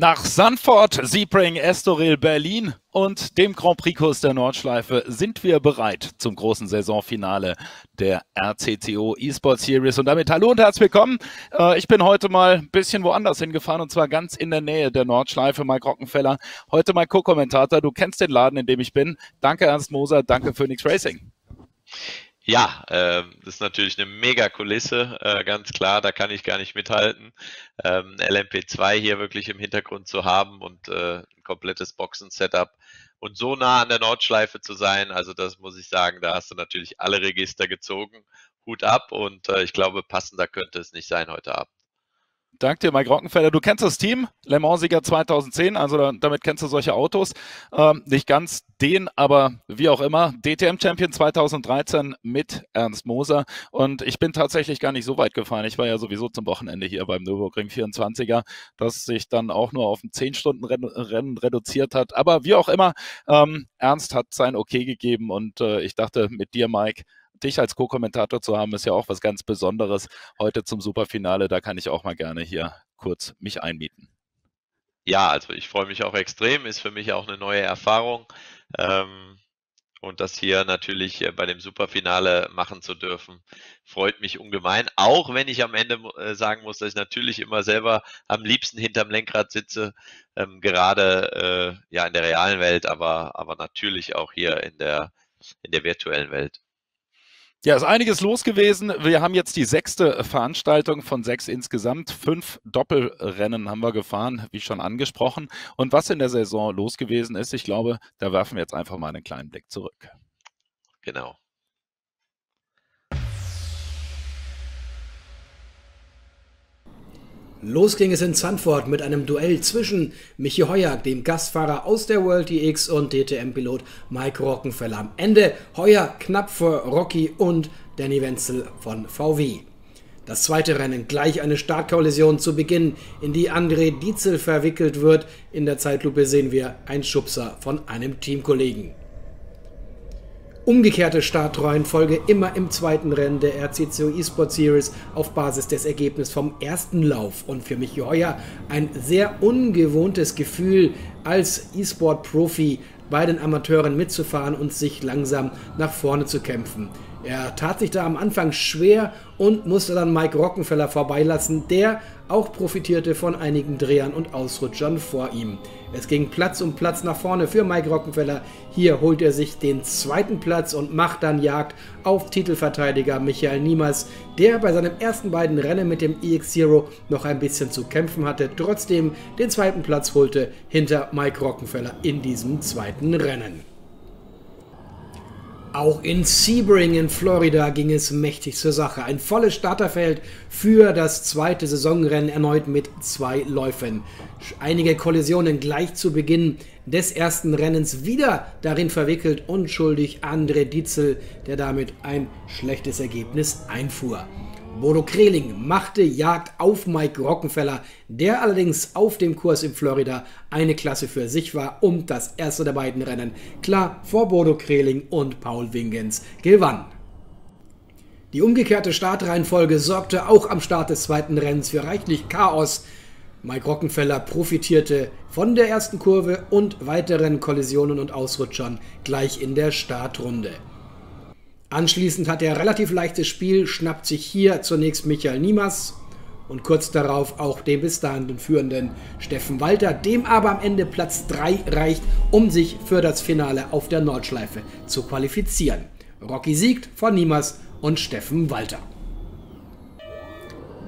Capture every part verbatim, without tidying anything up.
Nach Zandvoort, Sebring, Estoril, Berlin und dem Grand Prix Kurs der Nordschleife sind wir bereit zum großen Saisonfinale der R C C O eSports Series. Und damit hallo und herzlich willkommen. Äh, ich bin heute mal ein bisschen woanders hingefahren und zwar ganz in der Nähe der Nordschleife. Mike Rockenfeller, heute mein Co-Kommentator. Du kennst den Laden, in dem ich bin. Danke Ernst Moser, danke Phoenix Racing. Ja, äh, das ist natürlich eine Mega-Kulisse, äh, ganz klar, da kann ich gar nicht mithalten. Ähm, L M P zwei hier wirklich im Hintergrund zu haben und äh, ein komplettes Boxen-Setup und so nah an der Nordschleife zu sein, also das muss ich sagen, da hast du natürlich alle Register gezogen. Hut ab und äh, ich glaube, passender könnte es nicht sein heute Abend. Danke dir, Mike Rockenfeller. Du kennst das Team, Le Mans-Sieger zweitausendzehn, also damit kennst du solche Autos. Ähm, nicht ganz den, aber wie auch immer, D T M-Champion zweitausenddreizehn mit Ernst Moser. Und ich bin tatsächlich gar nicht so weit gefahren. Ich war ja sowieso zum Wochenende hier beim Nürburgring vierundzwanziger, das sich dann auch nur auf ein zehn Stunden Rennen reduziert hat. Aber wie auch immer, ähm, Ernst hat sein Okay gegeben und äh, ich dachte, mit dir, Mike, dich als Co-Kommentator zu haben, ist ja auch was ganz Besonderes heute zum Superfinale. Da kann ich auch mal gerne hier kurz mich einmieten. Ja, also ich freue mich auch extrem. Ist für mich auch eine neue Erfahrung. Und das hier natürlich bei dem Superfinale machen zu dürfen, freut mich ungemein. Auch wenn ich am Ende sagen muss, dass ich natürlich immer selber am liebsten hinterm Lenkrad sitze, gerade ja in der realen Welt, aber, aber natürlich auch hier in der, in der virtuellen Welt. Ja, ist einiges los gewesen. Wir haben jetzt die sechste Veranstaltung von sechs insgesamt. Fünf Doppelrennen haben wir gefahren, wie schon angesprochen. Und was in der Saison los gewesen ist, ich glaube, da werfen wir jetzt einfach mal einen kleinen Blick zurück. Genau. Los ging es in Zandvoort mit einem Duell zwischen Michi Heuer, dem Gastfahrer aus der World E X, und D T M-Pilot Mike Rockenfeller. Am Ende Heuer knapp vor Rocky und Danny Wenzel von V W. Das zweite Rennen, gleich eine Startkollision zu Beginn, in die André Dietzel verwickelt wird. In der Zeitlupe sehen wir einen Schubser von einem Teamkollegen. Umgekehrte Startreihenfolge immer im zweiten Rennen der R C C O eSports Series auf Basis des Ergebnisses vom ersten Lauf. Und für Michi Heuer ein sehr ungewohntes Gefühl, als eSport-Profi bei den Amateuren mitzufahren und sich langsam nach vorne zu kämpfen. Er tat sich da am Anfang schwer und musste dann Mike Rockenfeller vorbeilassen, der auch profitierte von einigen Drehern und Ausrutschern vor ihm. Es ging Platz um Platz nach vorne für Mike Rockenfeller. Hier holt er sich den zweiten Platz und macht dann Jagd auf Titelverteidiger Michael Niemas, der bei seinen ersten beiden Rennen mit dem eX ZERO noch ein bisschen zu kämpfen hatte, trotzdem den zweiten Platz holte hinter Mike Rockenfeller in diesem zweiten Rennen. Auch in Sebring in Florida ging es mächtig zur Sache. Ein volles Starterfeld für das zweite Saisonrennen, erneut mit zwei Läufen. Einige Kollisionen gleich zu Beginn des ersten Rennens, wieder darin verwickelt unschuldig André Dietzel, der damit ein schlechtes Ergebnis einfuhr. Bodo Kreling machte Jagd auf Mike Rockenfeller, der allerdings auf dem Kurs in Florida eine Klasse für sich war um das erste der beiden Rennen. Klar vor Bodo Kreling und Paul Wingens gewann. Die umgekehrte Startreihenfolge sorgte auch am Start des zweiten Rennens für reichlich Chaos. Mike Rockenfeller profitierte von der ersten Kurve und weiteren Kollisionen und Ausrutschern gleich in der Startrunde. Anschließend hat er relativ leichtes Spiel, schnappt sich hier zunächst Michael Niemas und kurz darauf auch den bis dahin führenden Steffen Walter, dem aber am Ende Platz drei reicht, um sich für das Finale auf der Nordschleife zu qualifizieren. Rocky siegt vor Niemas und Steffen Walter.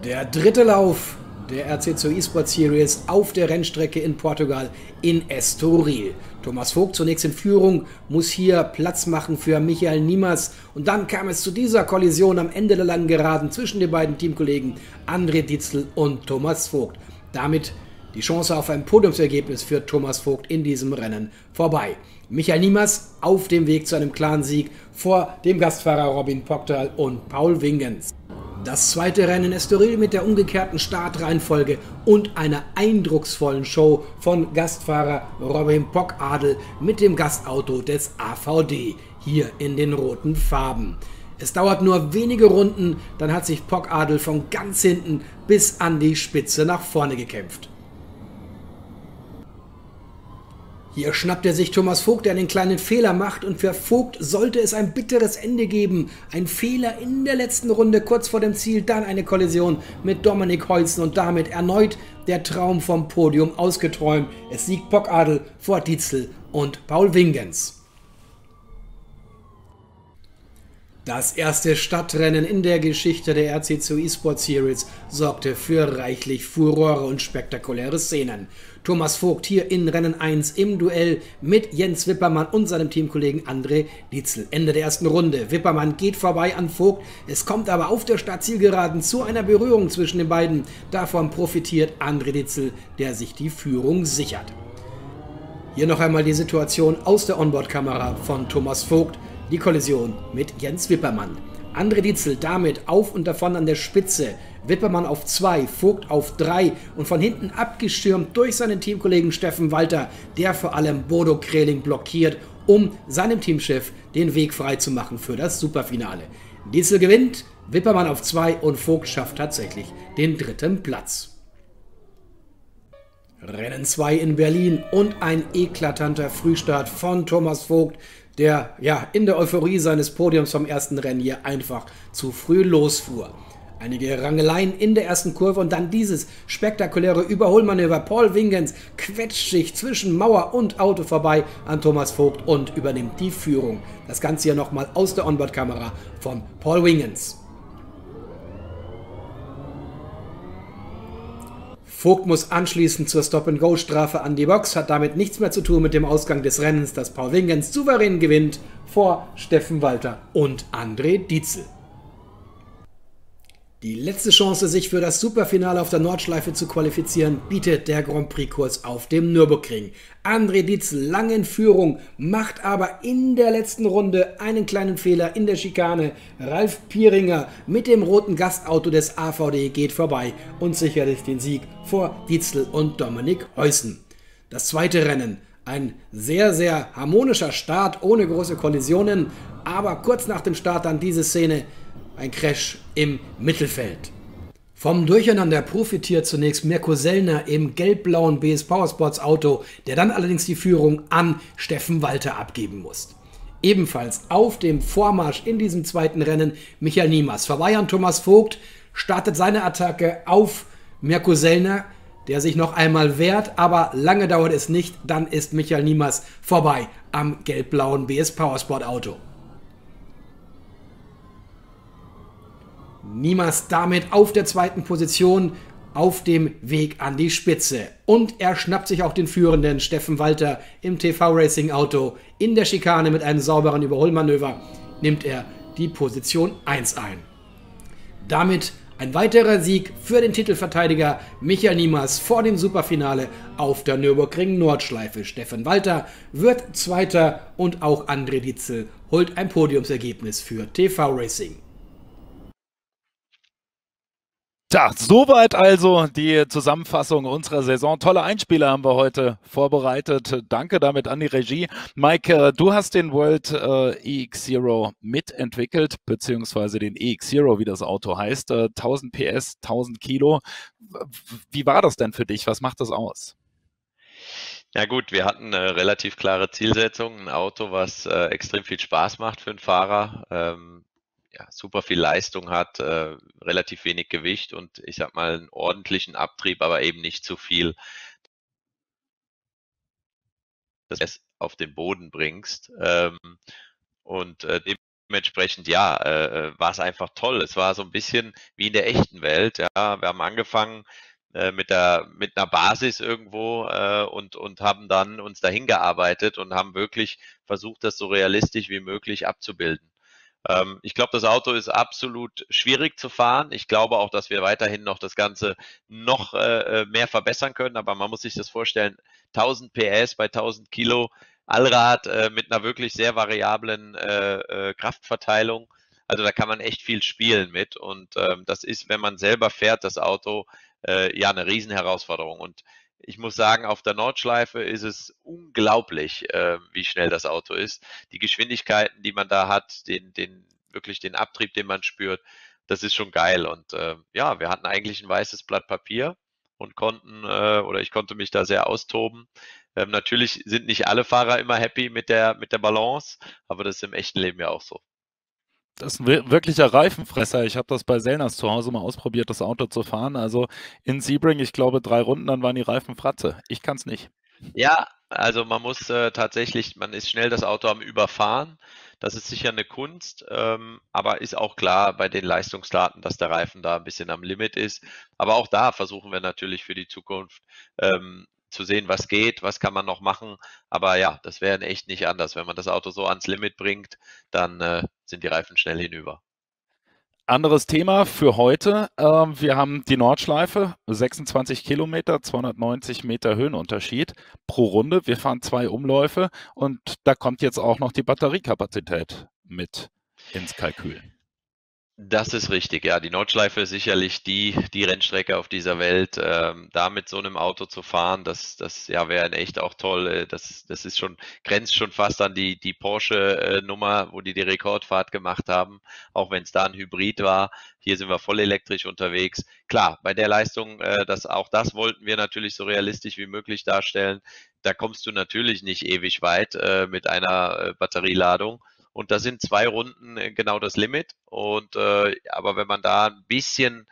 Der dritte Lauf der R C C O eSports Series auf der Rennstrecke in Portugal in Estoril. Thomas Vogt zunächst in Führung, muss hier Platz machen für Michael Niemas. Und dann kam es zu dieser Kollision am Ende der langen Geraden zwischen den beiden Teamkollegen André Dietzel und Thomas Vogt. Damit die Chance auf ein Podiumsergebnis für Thomas Vogt in diesem Rennen vorbei. Michael Niemas auf dem Weg zu einem klaren Sieg vor dem Gastfahrer Robin Pochtal und Paul Wingens. Das zweite Rennen in Estoril mit der umgekehrten Startreihenfolge und einer eindrucksvollen Show von Gastfahrer Robin Pochadel mit dem Gastauto des A V D, hier in den roten Farben. Es dauert nur wenige Runden, dann hat sich Pochadel von ganz hinten bis an die Spitze nach vorne gekämpft. Hier schnappt er sich Thomas Vogt, der einen kleinen Fehler macht, und für Vogt sollte es ein bitteres Ende geben. Ein Fehler in der letzten Runde, kurz vor dem Ziel, dann eine Kollision mit Dominik Holzen und damit erneut der Traum vom Podium ausgeträumt. Es siegt Pockadel vor Dietzel und Paul Wingens. Das erste Stadtrennen in der Geschichte der R C C O eSports Series sorgte für reichlich Furore und spektakuläre Szenen. Thomas Vogt hier in Rennen eins im Duell mit Jens Wippermann und seinem Teamkollegen André Dietzel. Ende der ersten Runde. Wippermann geht vorbei an Vogt. Es kommt aber auf der Startzielgeraden zu einer Berührung zwischen den beiden. Davon profitiert André Dietzel, der sich die Führung sichert. Hier noch einmal die Situation aus der Onboard-Kamera von Thomas Vogt. Die Kollision mit Jens Wippermann. André Dietzel damit auf und davon an der Spitze. Wippermann auf zwei, Vogt auf drei und von hinten abgestürmt durch seinen Teamkollegen Steffen Walter, der vor allem Bodo Kreling blockiert, um seinem Teamchef den Weg freizumachen für das Superfinale. Dietzel gewinnt, Wippermann auf zwei und Vogt schafft tatsächlich den dritten Platz. Rennen zwei in Berlin und ein eklatanter Frühstart von Thomas Vogt, der ja in der Euphorie seines Podiums vom ersten Rennen hier einfach zu früh losfuhr. Einige Rangeleien in der ersten Kurve und dann dieses spektakuläre Überholmanöver. Paul Wingens quetscht sich zwischen Mauer und Auto vorbei an Thomas Vogt und übernimmt die Führung. Das Ganze hier nochmal aus der Onboard-Kamera von Paul Wingens. Vogt muss anschließend zur Stop-and-Go-Strafe an die Box, hat damit nichts mehr zu tun mit dem Ausgang des Rennens, das Paul Wingens souverän gewinnt vor Steffen Walter und André Dietzel. Die letzte Chance, sich für das Superfinale auf der Nordschleife zu qualifizieren, bietet der Grand Prix-Kurs auf dem Nürburgring. André Dietzel lange in Führung, macht aber in der letzten Runde einen kleinen Fehler in der Schikane. Ralf Pieringer mit dem roten Gastauto des A V D geht vorbei und sicherlich den Sieg vor Dietzel und Dominik Heusen. Das zweite Rennen. Ein sehr, sehr harmonischer Start, ohne große Kollisionen, aber kurz nach dem Start dann diese Szene. Ein Crash im Mittelfeld. Vom Durcheinander profitiert zunächst Mirko Sellner im gelb-blauen B S Powersports Auto, der dann allerdings die Führung an Steffen Walter abgeben muss. Ebenfalls auf dem Vormarsch in diesem zweiten Rennen Michael Niemas. Vorbei an Thomas Vogt, startet seine Attacke auf Mirko Sellner, der sich noch einmal wehrt, aber lange dauert es nicht. Dann ist Michael Niemas vorbei am gelb-blauen B S Powersport Auto. Niemas damit auf der zweiten Position auf dem Weg an die Spitze. Und er schnappt sich auch den führenden Steffen Walter im T V Racing Auto. In der Schikane mit einem sauberen Überholmanöver nimmt er die Position eins ein. Damit ein weiterer Sieg für den Titelverteidiger Michael Niemas vor dem Superfinale auf der Nürburgring-Nordschleife. Steffen Walter wird Zweiter und auch André Dietzel holt ein Podiumsergebnis für T V Racing. Tja, soweit also die Zusammenfassung unserer Saison. Tolle Einspieler haben wir heute vorbereitet. Danke damit an die Regie. Mike, du hast den World äh, eX ZERO mitentwickelt, beziehungsweise den eX ZERO, wie das Auto heißt. Äh, tausend P S, tausend Kilo. Wie war das denn für dich? Was macht das aus? Ja gut, wir hatten eine relativ klare Zielsetzung. Ein Auto, was äh, extrem viel Spaß macht für einen Fahrer. Ähm, Ja, super viel Leistung hat, äh, relativ wenig Gewicht und ich sag mal einen ordentlichen Abtrieb, aber eben nicht zu viel, dass du es auf den Boden bringst. Ähm, und äh, dementsprechend, ja, äh, war es einfach toll. Es war so ein bisschen wie in der echten Welt. Ja, wir haben angefangen äh, mit der mit einer Basis irgendwo äh, und und haben dann uns dahin gearbeitet und haben wirklich versucht, das so realistisch wie möglich abzubilden. Ich glaube, das Auto ist absolut schwierig zu fahren. Ich glaube auch, dass wir weiterhin noch das Ganze noch äh, mehr verbessern können. Aber man muss sich das vorstellen, tausend P S bei tausend Kilo Allrad äh, mit einer wirklich sehr variablen äh, äh, Kraftverteilung. Also da kann man echt viel spielen mit. Und ähm, das ist, wenn man selber fährt, das Auto, äh, ja, eine Riesenherausforderung. Und ich muss sagen, auf der Nordschleife ist es unglaublich, äh, wie schnell das Auto ist. Die Geschwindigkeiten, die man da hat, den, den, wirklich den Abtrieb, den man spürt, das ist schon geil. Und äh, ja, wir hatten eigentlich ein weißes Blatt Papier und konnten, äh, oder ich konnte mich da sehr austoben, Ähm, natürlich sind nicht alle Fahrer immer happy mit der, mit der Balance, aber das ist im echten Leben ja auch so. Das ist ein wirklicher Reifenfresser. Ich habe das bei Sellners zu Hause mal ausprobiert, das Auto zu fahren. Also in Sebring, ich glaube, drei Runden, dann waren die Reifen Fratze. Ich kann es nicht. Ja, also man muss äh, tatsächlich, man ist schnell das Auto am Überfahren. Das ist sicher eine Kunst, ähm, aber ist auch klar bei den Leistungsdaten, dass der Reifen da ein bisschen am Limit ist. Aber auch da versuchen wir natürlich für die Zukunft ähm, zu sehen, was geht, was kann man noch machen. Aber ja, das wäre in echt nicht anders. Wenn man das Auto so ans Limit bringt, dann äh, sind die Reifen schnell hinüber. Anderes Thema für heute. Ähm, wir haben die Nordschleife, sechsundzwanzig Kilometer, zweihundertneunzig Meter Höhenunterschied pro Runde. Wir fahren zwei Umläufe und da kommt jetzt auch noch die Batteriekapazität mit ins Kalkül. Das ist richtig, ja. Die Nordschleife ist sicherlich die, die Rennstrecke auf dieser Welt. Ähm, da mit so einem Auto zu fahren, das, das ja, wäre in echt auch toll. Das, das ist schon, grenzt schon fast an die, die Porsche-Nummer, wo die die Rekordfahrt gemacht haben, auch wenn es da ein Hybrid war. Hier sind wir voll elektrisch unterwegs. Klar, bei der Leistung, äh, das, auch das wollten wir natürlich so realistisch wie möglich darstellen. Da kommst du natürlich nicht ewig weit äh, mit einer äh, Batterieladung. Und da sind zwei Runden genau das Limit. Und äh, aber wenn man da ein bisschen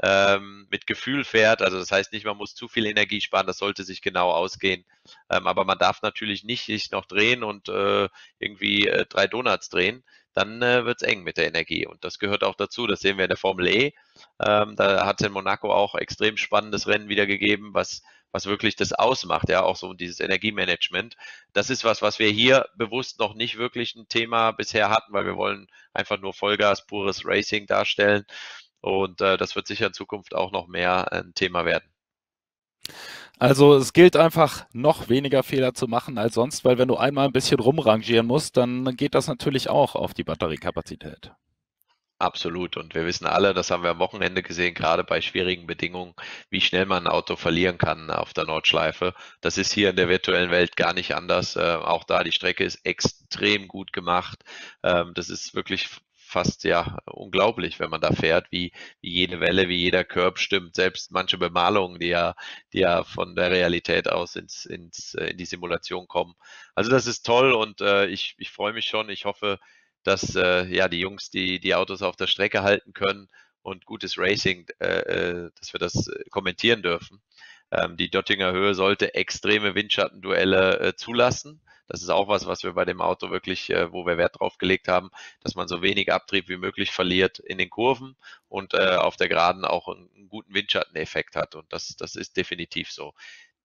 ähm, mit Gefühl fährt, also das heißt nicht, man muss zu viel Energie sparen, das sollte sich genau ausgehen. Ähm, aber man darf natürlich nicht sich noch drehen und äh, irgendwie äh, drei Donuts drehen, dann äh, wird es eng mit der Energie. Und das gehört auch dazu, das sehen wir in der Formel E. Ähm, da hat es in Monaco auch extrem spannendes Rennen wieder gegeben, was was wirklich das ausmacht, ja, auch so dieses Energiemanagement. Das ist was, was wir hier bewusst noch nicht wirklich ein Thema bisher hatten, weil wir wollen einfach nur Vollgas, pures Racing darstellen und äh, das wird sicher in Zukunft auch noch mehr ein Thema werden. Also es gilt einfach, noch weniger Fehler zu machen als sonst, weil wenn du einmal ein bisschen rumrangieren musst, dann geht das natürlich auch auf die Batteriekapazität. Absolut. Und wir wissen alle, das haben wir am Wochenende gesehen, gerade bei schwierigen Bedingungen, wie schnell man ein Auto verlieren kann auf der Nordschleife. Das ist hier in der virtuellen Welt gar nicht anders. Äh, auch da, die Strecke ist extrem gut gemacht. Ähm, das ist wirklich fast ja unglaublich, wenn man da fährt, wie, wie jede Welle, wie jeder Curb stimmt. Selbst manche Bemalungen, die ja, die ja von der Realität aus ins, ins, in die Simulation kommen. Also das ist toll und äh, ich, ich freue mich schon. Ich hoffe, dass äh, ja, die Jungs die, die Autos auf der Strecke halten können und gutes Racing, äh, dass wir das kommentieren dürfen. Ähm, die Döttinger Höhe sollte extreme Windschattenduelle äh, zulassen. Das ist auch was, was wir bei dem Auto wirklich, äh, wo wir Wert drauf gelegt haben, dass man so wenig Abtrieb wie möglich verliert in den Kurven und äh, auf der Geraden auch einen guten Windschatteneffekt hat. Und das, das ist definitiv so.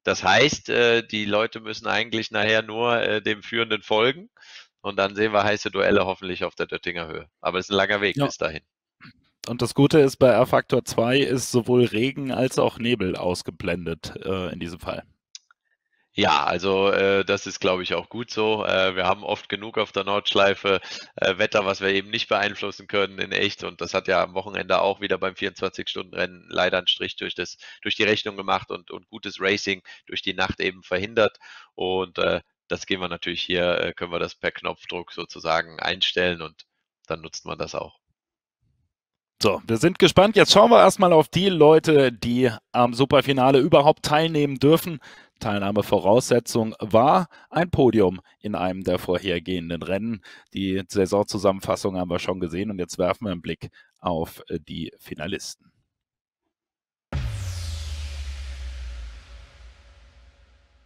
Das heißt, äh, die Leute müssen eigentlich nachher nur äh, dem Führenden folgen. Und dann sehen wir heiße Duelle hoffentlich auf der Döttinger Höhe. Aber es ist ein langer Weg ja. bis dahin. Und das Gute ist, bei R Faktor zwei ist sowohl Regen als auch Nebel ausgeblendet äh, in diesem Fall. Ja, also äh, das ist, glaube ich, auch gut so. Äh, wir haben oft genug auf der Nordschleife äh, Wetter, was wir eben nicht beeinflussen können in echt. Und das hat ja am Wochenende auch wieder beim vierundzwanzig-Stunden-Rennen leider einen Strich durch, das, durch die Rechnung gemacht und, und gutes Racing durch die Nacht eben verhindert. Und äh, das gehen wir natürlich hier, können wir das per Knopfdruck sozusagen einstellen und dann nutzt man das auch. So, wir sind gespannt. Jetzt schauen wir erstmal auf die Leute, die am Superfinale überhaupt teilnehmen dürfen. Teilnahmevoraussetzung war ein Podium in einem der vorhergehenden Rennen. Die Saisonzusammenfassung haben wir schon gesehen und jetzt werfen wir einen Blick auf die Finalisten.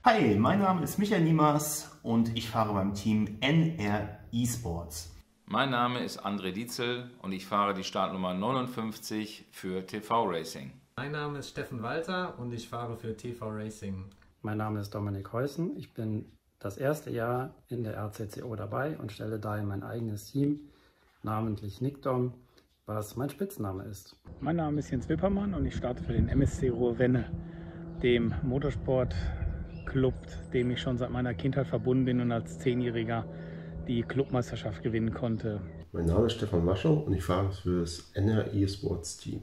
Hi, mein Name ist Michael Niemas und ich fahre beim Team N R eSports. Mein Name ist André Dietzel und ich fahre die Startnummer neunundfünfzig für T V Racing. Mein Name ist Steffen Walter und ich fahre für T V Racing. Mein Name ist Dominik Heusen. Ich bin das erste Jahr in der R C C O dabei und stelle daher mein eigenes Team, namentlich Nickdom, was mein Spitzname ist. Mein Name ist Jens Wippermann und ich starte für den M S C Ruhr-Wenne, dem Motorsport Club, dem ich schon seit meiner Kindheit verbunden bin und als Zehnjähriger die Clubmeisterschaft gewinnen konnte. Mein Name ist Stefan Maschow und ich fahre für das N R eSports Team.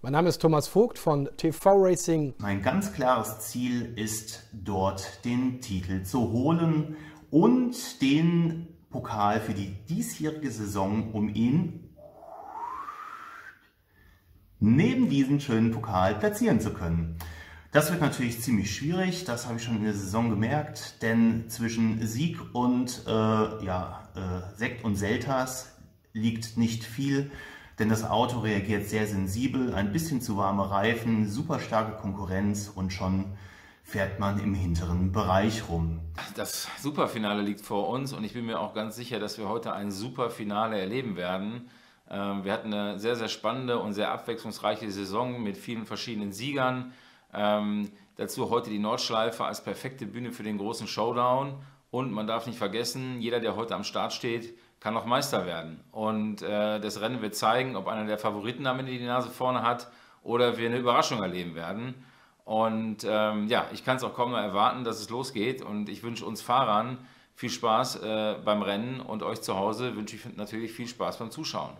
Mein Name ist Thomas Vogt von T V Racing. Mein ganz klares Ziel ist, dort den Titel zu holen und den Pokal für die diesjährige Saison, um ihn neben diesen schönen Pokal platzieren zu können. Das wird natürlich ziemlich schwierig, das habe ich schon in der Saison gemerkt, denn zwischen Sieg und äh, ja, äh, Sekt und Selters liegt nicht viel, denn das Auto reagiert sehr sensibel, ein bisschen zu warme Reifen, super starke Konkurrenz und schon fährt man im hinteren Bereich rum. Das Superfinale liegt vor uns und ich bin mir auch ganz sicher, dass wir heute ein Superfinale erleben werden. Wir hatten eine sehr, sehr spannende und sehr abwechslungsreiche Saison mit vielen verschiedenen Siegern. Ähm, dazu heute die Nordschleife als perfekte Bühne für den großen Showdown, und man darf nicht vergessen, jeder, der heute am Start steht, kann noch Meister werden, und äh, das Rennen wird zeigen, ob einer der Favoriten am Ende die Nase vorne hat oder wir eine Überraschung erleben werden. Und ähm, ja, ich kann es auch kaum noch erwarten, dass es losgeht, und ich wünsche uns Fahrern viel Spaß äh, beim Rennen, und euch zu Hause wünsche ich natürlich viel Spaß beim Zuschauen.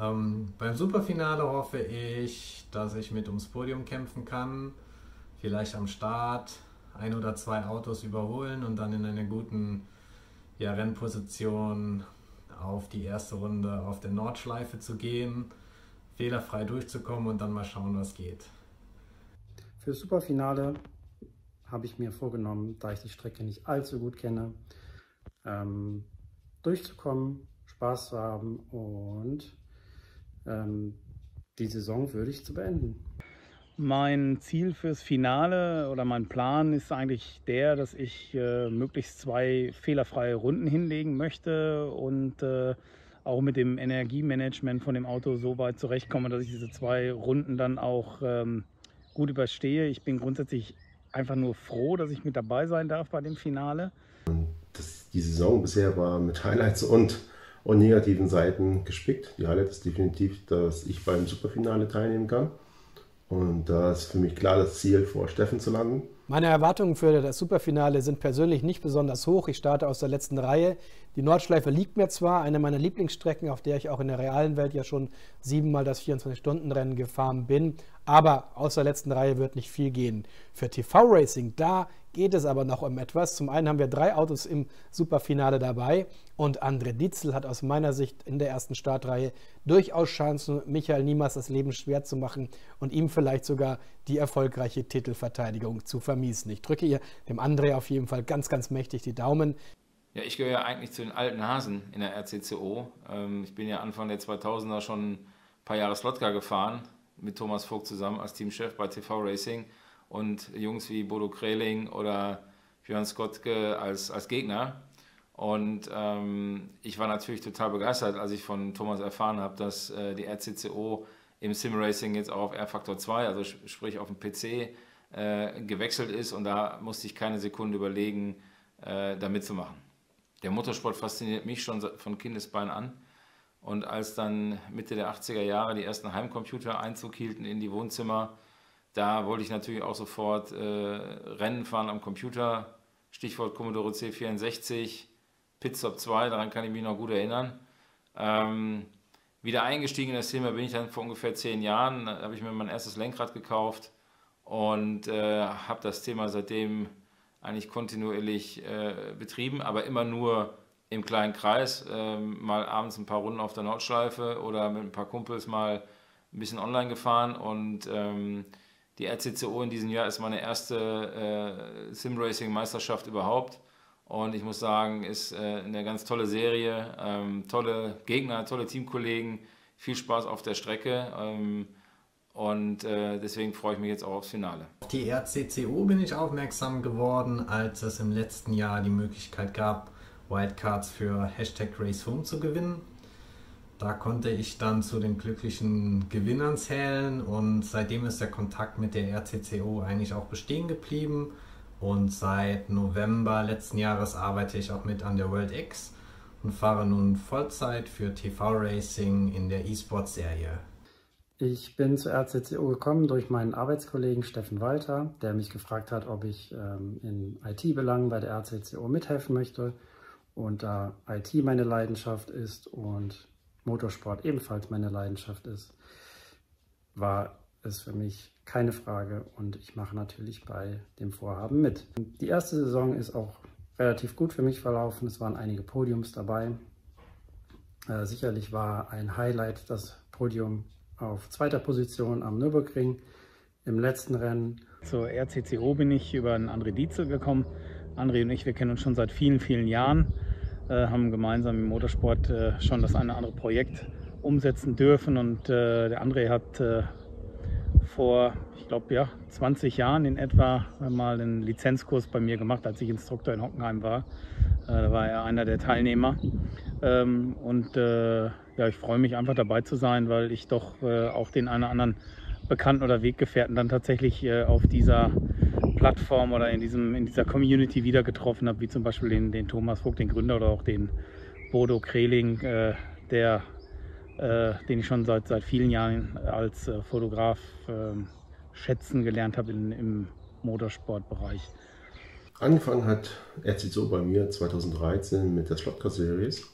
Ähm, beim Superfinale hoffe ich, dass ich mit ums Podium kämpfen kann, vielleicht am Start ein oder zwei Autos überholen und dann in einer guten ja, Rennposition auf die erste Runde auf der Nordschleife zu gehen, fehlerfrei durchzukommen und dann mal schauen, was geht. Für das Superfinale habe ich mir vorgenommen, da ich die Strecke nicht allzu gut kenne, ähm, durchzukommen, Spaß zu haben und die Saison würdig zu beenden. Mein Ziel fürs Finale oder mein Plan ist eigentlich der, dass ich äh, möglichst zwei fehlerfreie Runden hinlegen möchte und äh, auch mit dem Energiemanagement von dem Auto so weit zurechtkomme, dass ich diese zwei Runden dann auch ähm, gut überstehe. Ich bin grundsätzlich einfach nur froh, dass ich mit dabei sein darf bei dem Finale. Das, die Saison bisher war mit Highlights und und negativen Seiten gespickt. Die Highlight ist definitiv, dass ich beim Superfinale teilnehmen kann. Und da ist für mich klar das Ziel, vor Steffen zu landen. Meine Erwartungen für das Superfinale sind persönlich nicht besonders hoch. Ich starte aus der letzten Reihe. Die Nordschleife liegt mir zwar, eine meiner Lieblingsstrecken, auf der ich auch in der realen Welt ja schon siebenmal das vierundzwanzig-Stunden-Rennen gefahren bin. Aber aus der letzten Reihe wird nicht viel gehen. Für T V Racing, da geht es aber noch um etwas. Zum einen haben wir drei Autos im Superfinale dabei und André Dietzel hat aus meiner Sicht in der ersten Startreihe durchaus Chancen, Michael Niemas das Leben schwer zu machen und ihm vielleicht sogar die erfolgreiche Titelverteidigung zu vermiesen. Ich drücke ihr dem André auf jeden Fall ganz, ganz mächtig die Daumen. Ja, ich gehöre ja eigentlich zu den alten Hasen in der R C C O. Ich bin ja Anfang der zweitausender schon ein paar Jahre Slotka gefahren, mit Thomas Vogt zusammen als Teamchef bei T V Racing, und Jungs wie Bodo Kreling oder Björn Skottke als, als Gegner. Und ähm, ich war natürlich total begeistert, als ich von Thomas erfahren habe, dass äh, die R C C O im Simracing jetzt auch auf R Faktor zwei, also sprich auf dem P C, äh, gewechselt ist, und da musste ich keine Sekunde überlegen, äh, da mitzumachen. Der Motorsport fasziniert mich schon von Kindesbein an. Und als dann Mitte der achtziger Jahre die ersten Heimcomputer Einzug hielten in die Wohnzimmer, da wollte ich natürlich auch sofort äh, Rennen fahren am Computer. Stichwort Commodore C vierundsechzig, Pitstop zwei, daran kann ich mich noch gut erinnern. Ähm, wieder eingestiegen in das Thema bin ich dann vor ungefähr zehn Jahren. Da habe ich mir mein erstes Lenkrad gekauft und äh, habe das Thema seitdem eigentlich kontinuierlich äh, betrieben, aber immer nur im kleinen Kreis, äh, mal abends ein paar Runden auf der Nordschleife oder mit ein paar Kumpels mal ein bisschen online gefahren. Und ähm, die R C C O in diesem Jahr ist meine erste äh, Simracing-Meisterschaft überhaupt, und ich muss sagen, ist äh, eine ganz tolle Serie, ähm, tolle Gegner, tolle Teamkollegen, viel Spaß auf der Strecke, ähm, und äh, deswegen freue ich mich jetzt auch aufs Finale. Auf die R C C O bin ich aufmerksam geworden, als es im letzten Jahr die Möglichkeit gab, Wildcards für Hashtag Race Home zu gewinnen. Da konnte ich dann zu den glücklichen Gewinnern zählen, und seitdem ist der Kontakt mit der R C C O eigentlich auch bestehen geblieben, und seit November letzten Jahres arbeite ich auch mit an der World E X und fahre nun Vollzeit für T V Racing in der eSports Serie. Ich bin zur R C C O gekommen durch meinen Arbeitskollegen Steffen Walter, der mich gefragt hat, ob ich ähm, in I T-Belangen bei der R C C O mithelfen möchte. Und da I T meine Leidenschaft ist und Motorsport ebenfalls meine Leidenschaft ist, war es für mich keine Frage, und ich mache natürlich bei dem Vorhaben mit. Die erste Saison ist auch relativ gut für mich verlaufen, es waren einige Podiums dabei. Äh, sicherlich war ein Highlight das Podium auf zweiter Position am Nürburgring im letzten Rennen. Zur R C C O bin ich über einen André Dietzel gekommen. André und ich, wir kennen uns schon seit vielen, vielen Jahren, äh, haben gemeinsam im Motorsport äh, schon das eine oder andere Projekt umsetzen dürfen. Und äh, der André hat äh, vor, ich glaube, ja, zwanzig Jahren in etwa mal einen Lizenzkurs bei mir gemacht, als ich Instruktor in Hockenheim war. Äh, da war er einer der Teilnehmer. Ähm, und äh, ja, ich freue mich einfach dabei zu sein, weil ich doch äh, auch den einen oder anderen Bekannten oder Weggefährten dann tatsächlich äh, auf dieser Plattform oder in, diesem, in dieser Community wieder getroffen habe, wie zum Beispiel den, den Thomas Vogt, den Gründer, oder auch den Bodo Kreling, äh, der, äh, den ich schon seit, seit vielen Jahren als äh, Fotograf äh, schätzen gelernt habe in, im Motorsportbereich. Angefangen hat R C C O bei mir zweitausenddreizehn mit der Slotcar Series.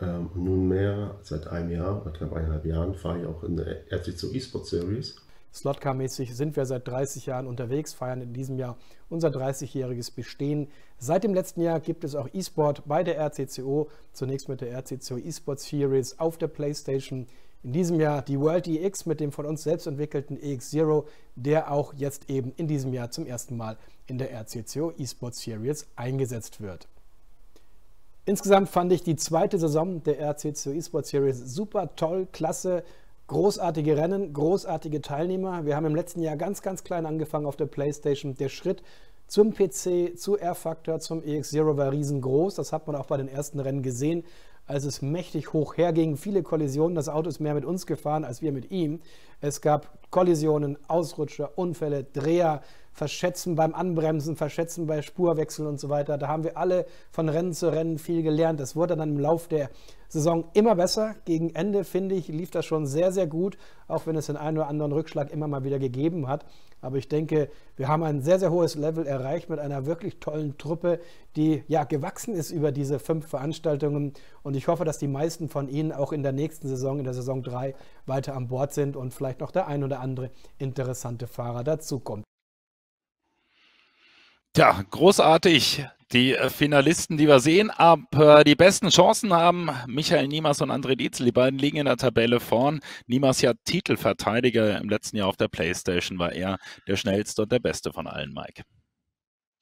Ähm, nunmehr seit einem Jahr, oder knapp eineinhalb Jahren, fahre ich auch in der R C C O eSports Series. Slotcar-mäßig sind wir seit dreißig Jahren unterwegs, feiern in diesem Jahr unser dreißigjähriges Bestehen. Seit dem letzten Jahr gibt es auch eSport bei der R C C O, zunächst mit der R C C O eSports Series auf der PlayStation. In diesem Jahr die World E X mit dem von uns selbst entwickelten eX ZERO, der auch jetzt eben in diesem Jahr zum ersten Mal in der R C C O eSports Series eingesetzt wird. Insgesamt fand ich die zweite Saison der R C C O eSports Series super toll, klasse. Großartige Rennen, großartige Teilnehmer. Wir haben im letzten Jahr ganz, ganz klein angefangen auf der PlayStation. Der Schritt zum P C, zu R-Faktor, zum eX ZERO war riesengroß. Das hat man auch bei den ersten Rennen gesehen, als es mächtig hoch herging. Viele Kollisionen, das Auto ist mehr mit uns gefahren als wir mit ihm. Es gab Kollisionen, Ausrutscher, Unfälle, Dreher, Verschätzen beim Anbremsen, Verschätzen bei Spurwechseln und so weiter. Da haben wir alle von Rennen zu Rennen viel gelernt. Das wurde dann im Lauf der Saison immer besser. Gegen Ende, finde ich, lief das schon sehr, sehr gut, auch wenn es den einen oder anderen Rückschlag immer mal wieder gegeben hat. Aber ich denke, wir haben ein sehr, sehr hohes Level erreicht mit einer wirklich tollen Truppe, die ja gewachsen ist über diese fünf Veranstaltungen. Und ich hoffe, dass die meisten von Ihnen auch in der nächsten Saison, in der Saison drei, weiter an Bord sind und vielleicht noch der ein oder andere interessante Fahrer dazukommt. Ja, großartig. Die Finalisten, die wir sehen, ab die besten Chancen haben Michael Niemas und André Dietzel. Die beiden liegen in der Tabelle vorn. Niemas ja Titelverteidiger im letzten Jahr auf der PlayStation, war er der schnellste und der beste von allen, Mike.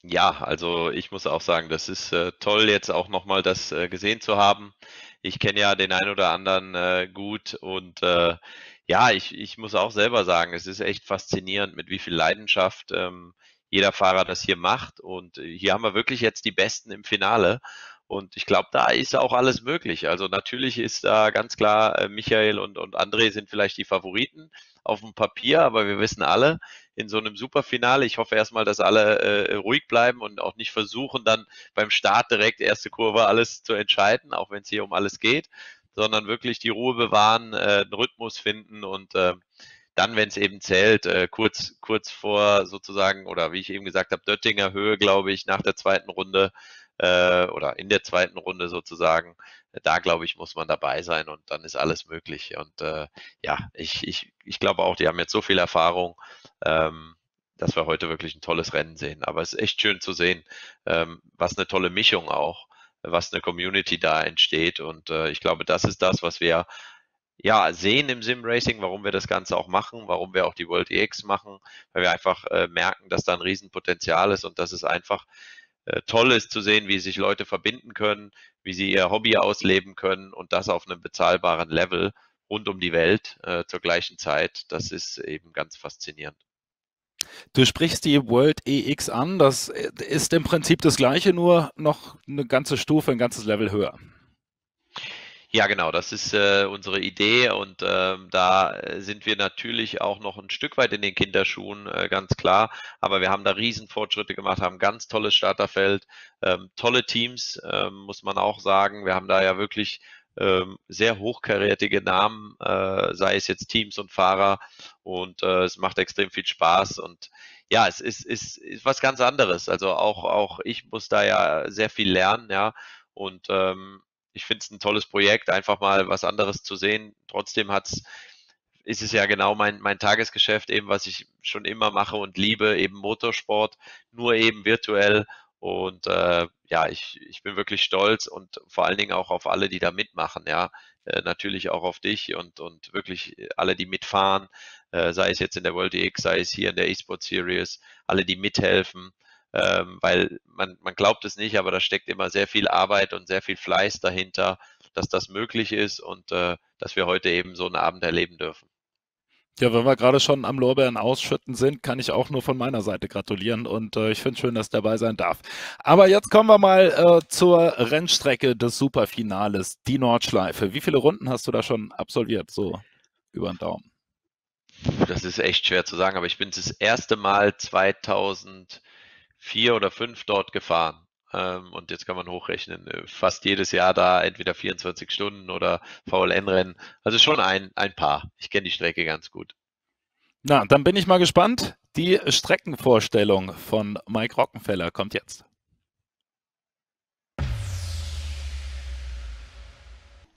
Ja, also ich muss auch sagen, das ist äh, toll, jetzt auch nochmal das äh, gesehen zu haben. Ich kenne ja den einen oder anderen äh, gut und äh, ja, ich, ich muss auch selber sagen, es ist echt faszinierend, mit wie viel Leidenschaft ähm, jeder Fahrer das hier macht, und hier haben wir wirklich jetzt die Besten im Finale und ich glaube, da ist auch alles möglich. Also natürlich ist da ganz klar, äh, Michael und, und André sind vielleicht die Favoriten auf dem Papier, aber wir wissen alle, in so einem Superfinale, ich hoffe erstmal, dass alle äh, ruhig bleiben und auch nicht versuchen, dann beim Start direkt erste Kurve alles zu entscheiden, auch wenn es hier um alles geht, sondern wirklich die Ruhe bewahren, äh, einen Rhythmus finden und äh, dann, wenn es eben zählt, äh, kurz, kurz vor sozusagen, oder wie ich eben gesagt habe, Döttinger Höhe, glaube ich, nach der zweiten Runde äh, oder in der zweiten Runde sozusagen, da, glaube ich, muss man dabei sein und dann ist alles möglich. Und äh, ja, ich, ich, ich glaube auch, die haben jetzt so viel Erfahrung, ähm, dass wir heute wirklich ein tolles Rennen sehen. Aber es ist echt schön zu sehen, ähm, was eine tolle Mischung auch, was eine Community da entsteht. Und äh, ich glaube, das ist das, was wir ja sehen im Sim-Racing, warum wir das Ganze auch machen, warum wir auch die World E X machen, weil wir einfach äh, merken, dass da ein Riesenpotenzial ist und dass es einfach äh, toll ist zu sehen, wie sich Leute verbinden können, wie sie ihr Hobby ausleben können und das auf einem bezahlbaren Level rund um die Welt äh, zur gleichen Zeit. Das ist eben ganz faszinierend. Du sprichst die World E X an, das ist im Prinzip das Gleiche, nur noch eine ganze Stufe, ein ganzes Level höher. Ja, genau, das ist äh, unsere Idee und äh, da sind wir natürlich auch noch ein Stück weit in den Kinderschuhen, äh, ganz klar, aber wir haben da riesen Fortschritte gemacht, haben ganz tolles Starterfeld, ähm, tolle Teams, äh, muss man auch sagen, wir haben da ja wirklich äh, sehr hochkarätige Namen, äh, sei es jetzt Teams und Fahrer, und äh, es macht extrem viel Spaß und ja, es ist, ist, ist was ganz anderes, also auch, auch ich muss da ja sehr viel lernen, ja, und ähm, ich finde es ein tolles Projekt, einfach mal was anderes zu sehen. Trotzdem hat's, ist es ja genau mein, mein Tagesgeschäft, eben was ich schon immer mache und liebe, eben Motorsport, nur eben virtuell. Und äh, ja, ich, ich bin wirklich stolz und vor allen Dingen auch auf alle, die da mitmachen, ja. Äh, natürlich auch auf dich und, und wirklich alle, die mitfahren, äh, sei es jetzt in der World E X, sei es hier in der eSports Series, alle, die mithelfen, ähm, weil man, man glaubt es nicht, aber da steckt immer sehr viel Arbeit und sehr viel Fleiß dahinter, dass das möglich ist und äh, dass wir heute eben so einen Abend erleben dürfen. Ja, wenn wir gerade schon am Lorbeeren ausschütten sind, kann ich auch nur von meiner Seite gratulieren und äh, ich finde schön, dass ich dabei sein darf. Aber jetzt kommen wir mal äh, zur Rennstrecke des Superfinales, die Nordschleife. Wie viele Runden hast du da schon absolviert, so über den Daumen? Das ist echt schwer zu sagen, aber ich bin das erste Mal zweitausendvier oder zweitausendfünf dort gefahren. Und jetzt kann man hochrechnen, fast jedes Jahr da entweder vierundzwanzig Stunden oder V L N-Rennen. Also schon ein, ein paar. Ich kenne die Strecke ganz gut. Na, dann bin ich mal gespannt. Die Streckenvorstellung von Mike Rockenfeller kommt jetzt.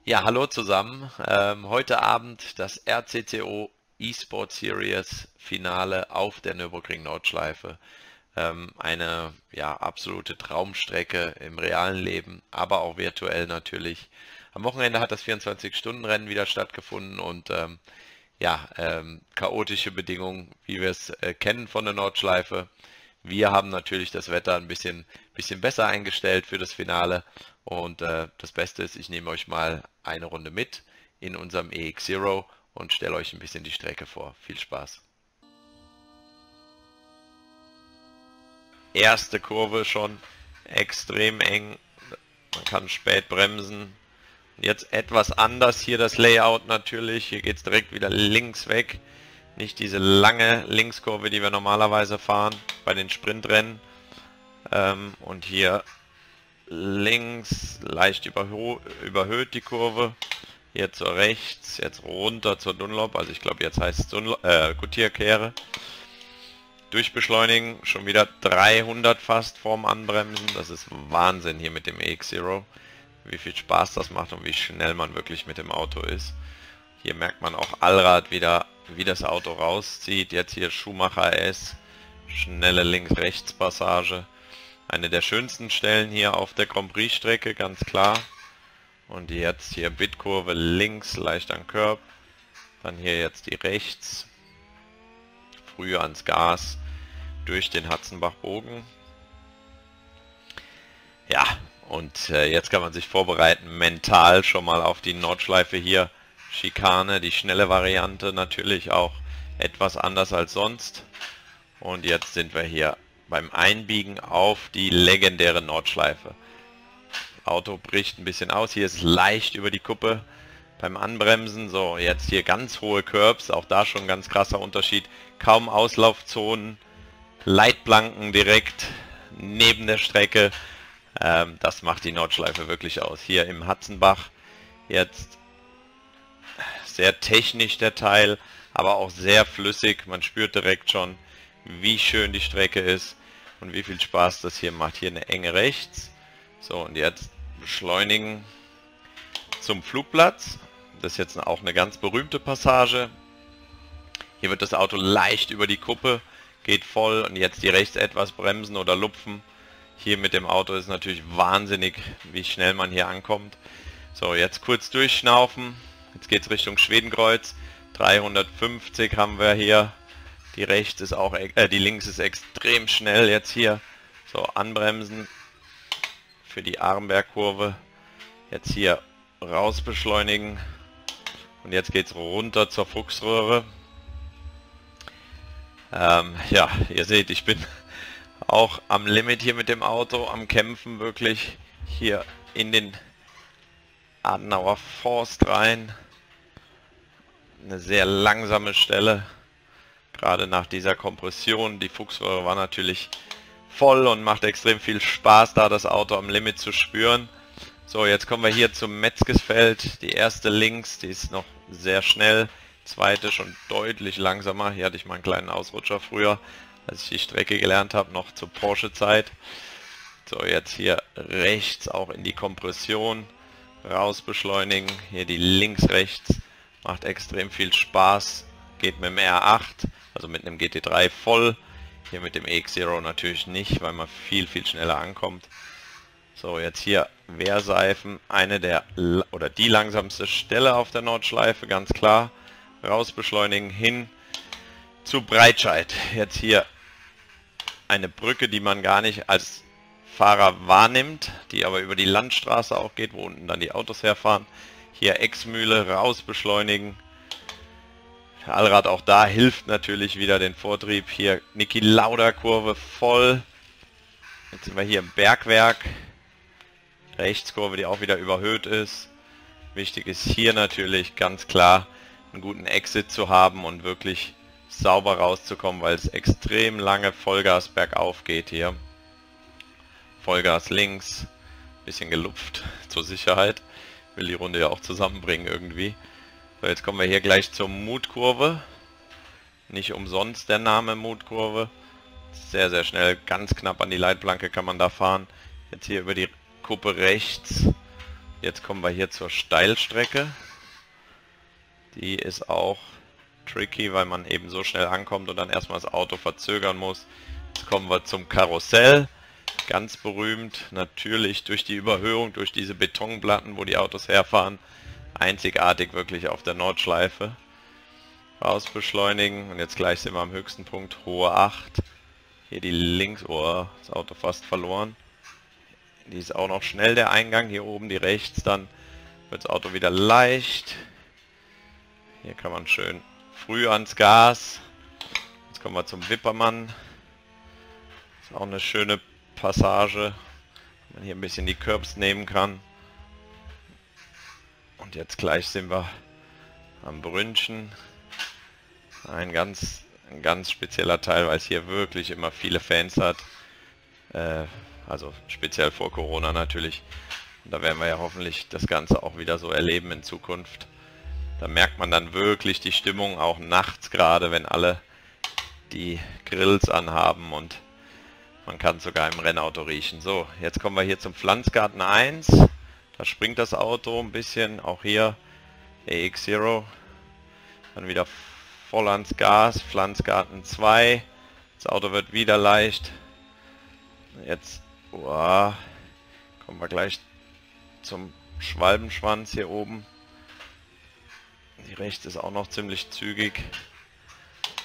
Ja, hallo zusammen. Ähm, heute Abend das R C C O eSports Series Finale auf der Nürburgring Nordschleife. Eine ja, absolute Traumstrecke im realen Leben, aber auch virtuell natürlich. Am Wochenende hat das vierundzwanzig-Stunden-Rennen wieder stattgefunden und ähm, ja, ähm, chaotische Bedingungen, wie wir es äh, kennen von der Nordschleife. Wir haben natürlich das Wetter ein bisschen, bisschen besser eingestellt für das Finale und äh, das Beste ist, ich nehme euch mal eine Runde mit in unserem eX ZERO und stelle euch ein bisschen die Strecke vor. Viel Spaß! Erste Kurve schon extrem eng, man kann spät bremsen. Jetzt etwas anders hier das Layout natürlich, hier geht es direkt wieder links weg. Nicht diese lange Linkskurve, die wir normalerweise fahren bei den Sprintrennen. Ähm, und hier links, leicht überhö überhöht die Kurve. Hier zur rechts, jetzt runter zur Dunlop, also ich glaube jetzt heißt es Dunlop, äh, Gutierkehre. Durchbeschleunigen, schon wieder dreihundert fast vorm Anbremsen. Das ist Wahnsinn hier mit dem eX ZERO, wie viel Spaß das macht und wie schnell man wirklich mit dem Auto ist. Hier merkt man auch Allrad wieder, wie das Auto rauszieht. Jetzt hier Schumacher S, schnelle Links-Rechts-Passage. Eine der schönsten Stellen hier auf der Grand Prix-Strecke, ganz klar. Und jetzt hier Bitkurve links, leicht an Curb. Dann hier jetzt die rechts. Früh ans Gas durch den Hatzenbach-Bogen. Ja, und äh, jetzt kann man sich vorbereiten, mental schon mal auf die Nordschleife hier. Schikane, die schnelle Variante, natürlich auch etwas anders als sonst. Und jetzt sind wir hier beim Einbiegen auf die legendäre Nordschleife. Das Auto bricht ein bisschen aus, hier ist leicht über die Kuppe. Beim Anbremsen, so jetzt hier ganz hohe Curbs, auch da schon ein ganz krasser Unterschied. Kaum Auslaufzonen, Leitplanken direkt neben der Strecke. Ähm, das macht die Nordschleife wirklich aus. Hier im Hatzenbach jetzt sehr technisch der Teil, aber auch sehr flüssig. Man spürt direkt schon, wie schön die Strecke ist und wie viel Spaß das hier macht. Hier eine enge rechts. So, und jetzt beschleunigen zum Flugplatz. Das ist jetzt auch eine ganz berühmte Passage. Hier wird das Auto leicht über die Kuppe, geht voll und jetzt die rechts etwas bremsen oder lupfen. Hier mit dem Auto ist natürlich wahnsinnig, wie schnell man hier ankommt. So, jetzt kurz durchschnaufen. Jetzt geht es Richtung Schwedenkreuz. dreihundertfünfzig haben wir hier. Die rechts ist auch, äh, die links ist extrem schnell jetzt hier. So, anbremsen für die Armbergkurve. Jetzt hier raus beschleunigen und jetzt geht's runter zur Fuchsröhre. Ähm, ja, ihr seht, ich bin auch am Limit hier mit dem Auto, am Kämpfen wirklich, hier in den Adenauer Forst rein. Eine sehr langsame Stelle, gerade nach dieser Kompression. Die Fuchsröhre war natürlich voll und macht extrem viel Spaß, da das Auto am Limit zu spüren. So, jetzt kommen wir hier zum Metzgesfeld. Die erste links, die ist noch sehr schnell. Zweite schon deutlich langsamer. Hier hatte ich mal einen kleinen Ausrutscher früher, als ich die Strecke gelernt habe, noch zur Porsche-Zeit. So, jetzt hier rechts auch in die Kompression. Raus beschleunigen. Hier die links rechts. Macht extrem viel Spaß. Geht mit dem R acht, also mit einem G T drei voll. Hier mit dem eX ZERO natürlich nicht, weil man viel, viel schneller ankommt. So, jetzt hier Wehrseifen, eine der oder die langsamste Stelle auf der Nordschleife, ganz klar. Rausbeschleunigen hin zu Breitscheid. Jetzt hier eine Brücke, die man gar nicht als Fahrer wahrnimmt, die aber über die Landstraße auch geht, wo unten dann die Autos herfahren. Hier Exmühle, rausbeschleunigen. Der Allrad auch da hilft natürlich wieder den Vortrieb. Hier Niki Lauda Kurve voll. Jetzt sind wir hier im Bergwerk. Rechtskurve, die auch wieder überhöht ist. Wichtig ist hier natürlich ganz klar einen guten Exit zu haben und wirklich sauber rauszukommen, weil es extrem lange Vollgas bergauf geht hier. Vollgas links, bisschen gelupft zur Sicherheit. Will die Runde ja auch zusammenbringen irgendwie. So, jetzt kommen wir hier gleich zur Mutkurve. Nicht umsonst der Name Mutkurve. Sehr, sehr schnell, ganz knapp an die Leitplanke kann man da fahren. Jetzt hier über die Kuppe rechts. Jetzt kommen wir hier zur Steilstrecke. Die ist auch tricky, weil man eben so schnell ankommt und dann erstmal das Auto verzögern muss. Jetzt kommen wir zum Karussell. Ganz berühmt, natürlich durch die Überhöhung, durch diese Betonplatten, wo die Autos herfahren. Einzigartig wirklich auf der Nordschleife. Rausbeschleunigen und jetzt gleich sind wir am höchsten Punkt, hohe acht. Hier die links, oh, das Auto fast verloren. Die ist auch noch schnell der Eingang, hier oben die rechts, dann wird das Auto wieder leicht. Hier kann man schön früh ans Gas. Jetzt kommen wir zum Wippermann. Ist auch eine schöne Passage, wenn man hier ein bisschen die Curbs nehmen kann. Und jetzt gleich sind wir am Brünchen. Ein ganz, ein ganz spezieller Teil, weil es hier wirklich immer viele Fans hat. Äh, Also speziell vor Corona natürlich. Und da werden wir ja hoffentlich das Ganze auch wieder so erleben in Zukunft. Da merkt man dann wirklich die Stimmung, auch nachts gerade, wenn alle die Grills anhaben und man kann sogar im Rennauto riechen. So, jetzt kommen wir hier zum Pflanzgarten eins. Da springt das Auto ein bisschen, auch hier eX ZERO. Dann wieder voll ans Gas, Pflanzgarten zwei. Das Auto wird wieder leicht. Jetzt Wow. Kommen wir gleich zum Schwalbenschwanz hier oben. Die rechte ist auch noch ziemlich zügig.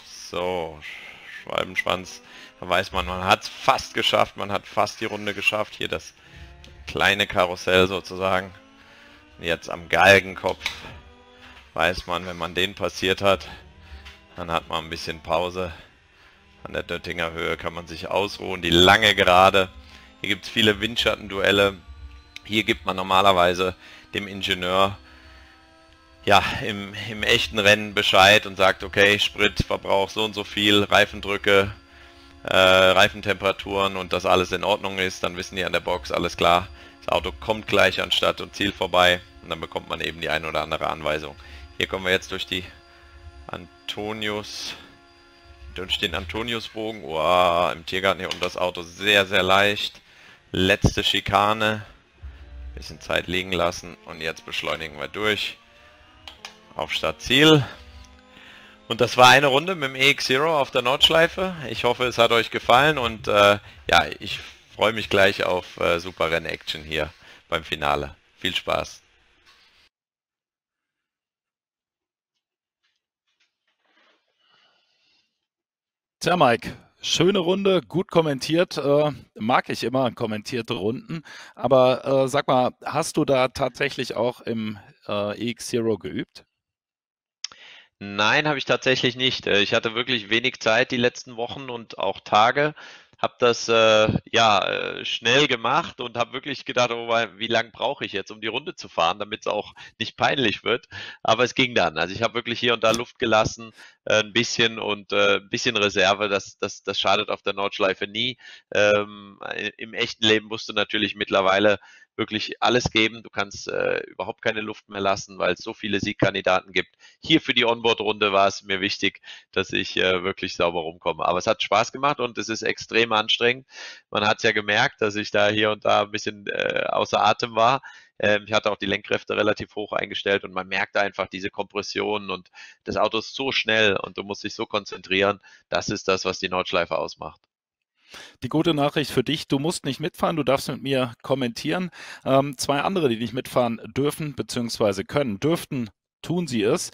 So, Schwalbenschwanz. Da weiß man, man hat es fast geschafft. Man hat fast die Runde geschafft. Hier das kleine Karussell sozusagen. Und jetzt am Galgenkopf weiß man, wenn man den passiert hat, dann hat man ein bisschen Pause. An der Döttinger Höhe kann man sich ausruhen. Die lange Gerade. Hier gibt es viele Windschattenduelle. Hier gibt man normalerweise dem Ingenieur ja im, im echten Rennen Bescheid und sagt, okay, Spritverbrauch so und so viel, Reifendrücke, äh, Reifentemperaturen und dass alles in Ordnung ist. Dann wissen die an der Box, alles klar, das Auto kommt gleich an Start und Ziel vorbei und dann bekommt man eben die ein oder andere Anweisung. Hier kommen wir jetzt durch die Antonius, durch den Antoniusbogen. Wow, im Tiergarten hier unten das Auto sehr, sehr leicht. Letzte Schikane, bisschen Zeit liegen lassen und jetzt beschleunigen wir durch auf Startziel. Und das war eine Runde mit dem eX ZERO auf der Nordschleife. Ich hoffe, es hat euch gefallen und äh, ja, ich freue mich gleich auf äh, super Renn-Action hier beim Finale. Viel Spaß! Tja, Mike. Schöne Runde, gut kommentiert, äh, mag ich immer kommentierte Runden, aber äh, sag mal, hast du da tatsächlich auch im äh, eX ZERO geübt? Nein, habe ich tatsächlich nicht. Ich hatte wirklich wenig Zeit die letzten Wochen und auch Tage, habe das äh, ja schnell gemacht und habe wirklich gedacht, oh, wie lange brauche ich jetzt, um die Runde zu fahren, damit es auch nicht peinlich wird, aber es ging dann. Also ich habe wirklich hier und da Luft gelassen, ein bisschen und äh, ein bisschen Reserve, das, das, das schadet auf der Nordschleife nie. Ähm, im echten Leben musst du natürlich mittlerweile wirklich alles geben. Du kannst äh, überhaupt keine Luft mehr lassen, weil es so viele Siegkandidaten gibt. Hier für die Onboard-Runde war es mir wichtig, dass ich äh, wirklich sauber rumkomme. Aber es hat Spaß gemacht und es ist extrem anstrengend. Man hat es ja gemerkt, dass ich da hier und da ein bisschen äh, außer Atem war. Ähm, ich hatte auch die Lenkkräfte relativ hoch eingestellt und man merkt einfach diese Kompression und das Auto ist so schnell und du musst dich so konzentrieren. Das ist das, was die Nordschleife ausmacht. Die gute Nachricht für dich, du musst nicht mitfahren, du darfst mit mir kommentieren. Ähm, zwei andere, die nicht mitfahren dürfen bzw. können, dürften, tun sie es.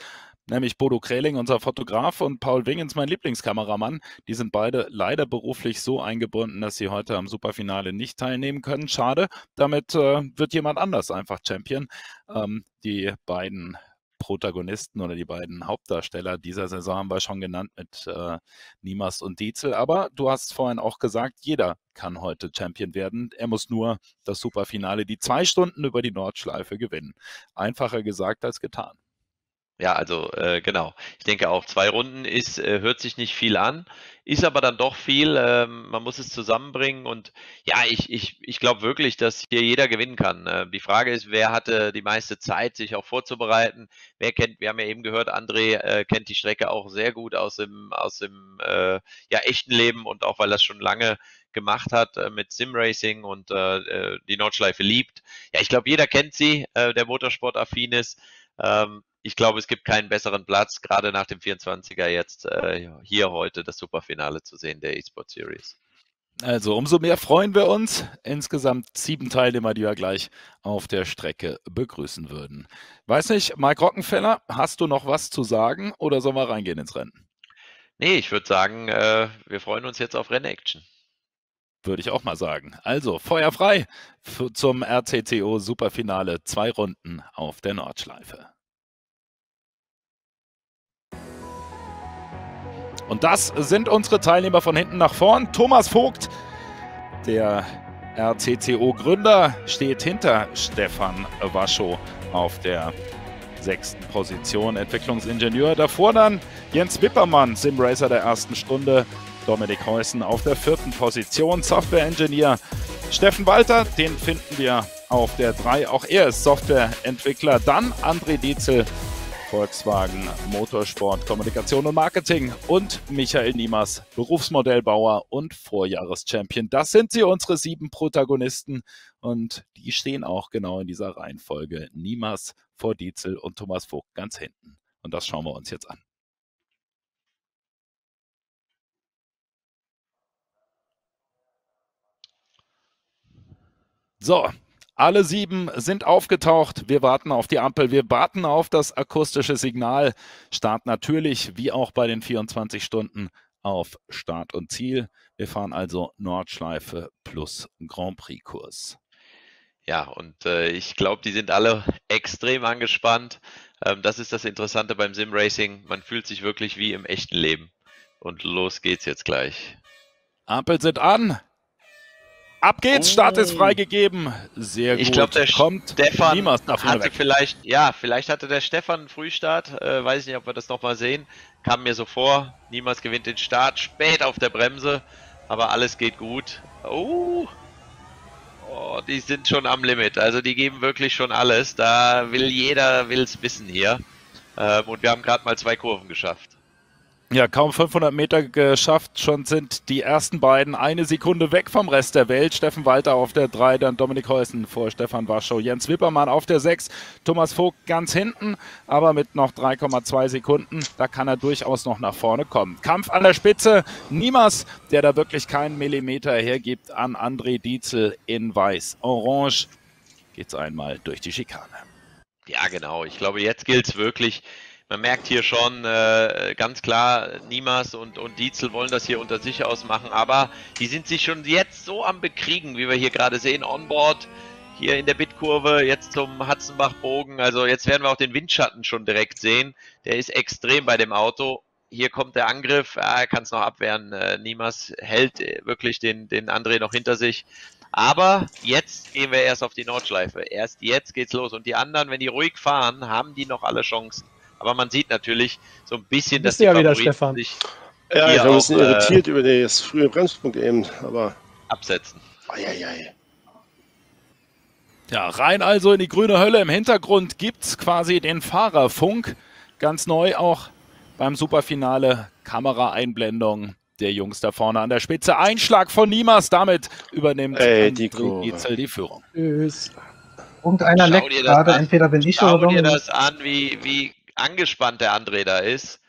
Nämlich Bodo Kreling, unser Fotograf, und Paul Wingens, mein Lieblingskameramann. Die sind beide leider beruflich so eingebunden, dass sie heute am Superfinale nicht teilnehmen können. Schade, damit äh, wird jemand anders einfach Champion. Ähm, die beiden Protagonisten oder die beiden Hauptdarsteller dieser Saison haben wir schon genannt mit äh, Niemas und Dietzel. Aber du hast vorhin auch gesagt, jeder kann heute Champion werden. Er muss nur das Superfinale, die zwei Stunden über die Nordschleife, gewinnen. Einfacher gesagt als getan. Ja, also äh, genau. Ich denke auch, zwei Runden ist, äh, hört sich nicht viel an, ist aber dann doch viel. Äh, man muss es zusammenbringen und ja, ich, ich, ich glaube wirklich, dass hier jeder gewinnen kann. Äh, die Frage ist, wer hatte die meiste Zeit, sich auch vorzubereiten? Wer kennt, wir haben ja eben gehört, André äh, kennt die Strecke auch sehr gut aus dem, aus dem äh, ja, echten Leben und auch, weil das schon lange gemacht hat äh, mit Simracing und äh, die Nordschleife liebt. Ja, ich glaube, jeder kennt sie, äh, der Motorsport-affin ist. Ähm, Ich glaube, es gibt keinen besseren Platz, gerade nach dem vierundzwanziger jetzt äh, hier heute das Superfinale zu sehen der eSports Series. Also umso mehr freuen wir uns. Insgesamt sieben Teilnehmer, die wir gleich auf der Strecke begrüßen würden. Weiß nicht, Mike Rockenfeller, hast du noch was zu sagen oder sollen wir reingehen ins Rennen? Nee, ich würde sagen, äh, wir freuen uns jetzt auf Rennaction. Würde ich auch mal sagen. Also Feuer frei für, zum R C C O Superfinale. Zwei Runden auf der Nordschleife. Und das sind unsere Teilnehmer von hinten nach vorn. Thomas Vogt, der R C C O-Gründer, steht hinter Stefan Waschow auf der sechsten Position. Entwicklungsingenieur. Davor dann Jens Wippermann, Simracer der ersten Stunde. Dominik Heusen auf der vierten Position, Software-Ingenieur. Steffen Walter, den finden wir auf der drei. Auch er ist Softwareentwickler. Dann André Dietzel, Volkswagen, Motorsport, Kommunikation und Marketing, und Michael Niemas, Berufsmodellbauer und Vorjahreschampion. Das sind sie, unsere sieben Protagonisten, und die stehen auch genau in dieser Reihenfolge. Niemas vor Dietzel und Thomas Vogt ganz hinten. Und das schauen wir uns jetzt an. So. Alle sieben sind aufgetaucht. Wir warten auf die Ampel. Wir warten auf das akustische Signal. Start natürlich, wie auch bei den vierundzwanzig Stunden, auf Start und Ziel. Wir fahren also Nordschleife plus Grand Prix Kurs. Ja, und äh, ich glaube, die sind alle extrem angespannt. Ähm, das ist das Interessante beim Simracing. Man fühlt sich wirklich wie im echten Leben. Und los geht's jetzt gleich. Ampel sind an. Ab geht's, oh. Start ist freigegeben. Sehr gut. Ich glaube, der Kommt Stefan Niemas hatte vielleicht, ja, vielleicht hatte der Stefan einen Frühstart. Äh, weiß ich nicht, ob wir das nochmal sehen. Kam mir so vor. Niemas gewinnt den Start. Spät auf der Bremse. Aber alles geht gut. Oh. oh, die sind schon am Limit. Also die geben wirklich schon alles. Da will jeder, will's wissen hier. Ähm, und wir haben gerade mal zwei Kurven geschafft. Ja, kaum fünfhundert Meter geschafft, schon sind die ersten beiden eine Sekunde weg vom Rest der Welt. Steffen Walter auf der drei, dann Dominik Heusen vor Stefan Waschow, Jens Wippermann auf der sechs, Thomas Vogt ganz hinten, aber mit noch drei Komma zwei Sekunden, da kann er durchaus noch nach vorne kommen. Kampf an der Spitze, Niemas, der da wirklich keinen Millimeter hergibt an André Dietzel in Weiß. Orange geht's einmal durch die Schikane. Ja, genau, ich glaube, jetzt gilt's wirklich. Man merkt hier schon äh, ganz klar, Niemas und, und Dietzel wollen das hier unter sich ausmachen, aber die sind sich schon jetzt so am Bekriegen, wie wir hier gerade sehen, onboard, hier in der Bitkurve, jetzt zum Hatzenbach-Bogen. Also jetzt werden wir auch den Windschatten schon direkt sehen, der ist extrem bei dem Auto. Hier kommt der Angriff, ah, er kann es noch abwehren, äh, Niemas hält wirklich den, den André noch hinter sich. Aber jetzt gehen wir erst auf die Nordschleife, erst jetzt geht's los, und die anderen, wenn die ruhig fahren, haben die noch alle Chancen. Aber man sieht natürlich so ein bisschen, dass die ja Favoriten wieder, Stefan. sich ja, ich war ein bisschen irritiert äh, über das frühe Bremspunkt eben, aber absetzen. Ei, ei, ei. Ja, rein also in die grüne Hölle. Im Hintergrund gibt es quasi den Fahrerfunk. Ganz neu auch beim Superfinale, Kameraeinblendung der Jungs da vorne an der Spitze. Einschlag von Niemas, damit übernimmt Ey, die, die Führung. Tschüss. Irgendeiner leckt gerade, entweder bin ich oder Dominik. Schau dir das an, wie, wie angespannt der André da ist,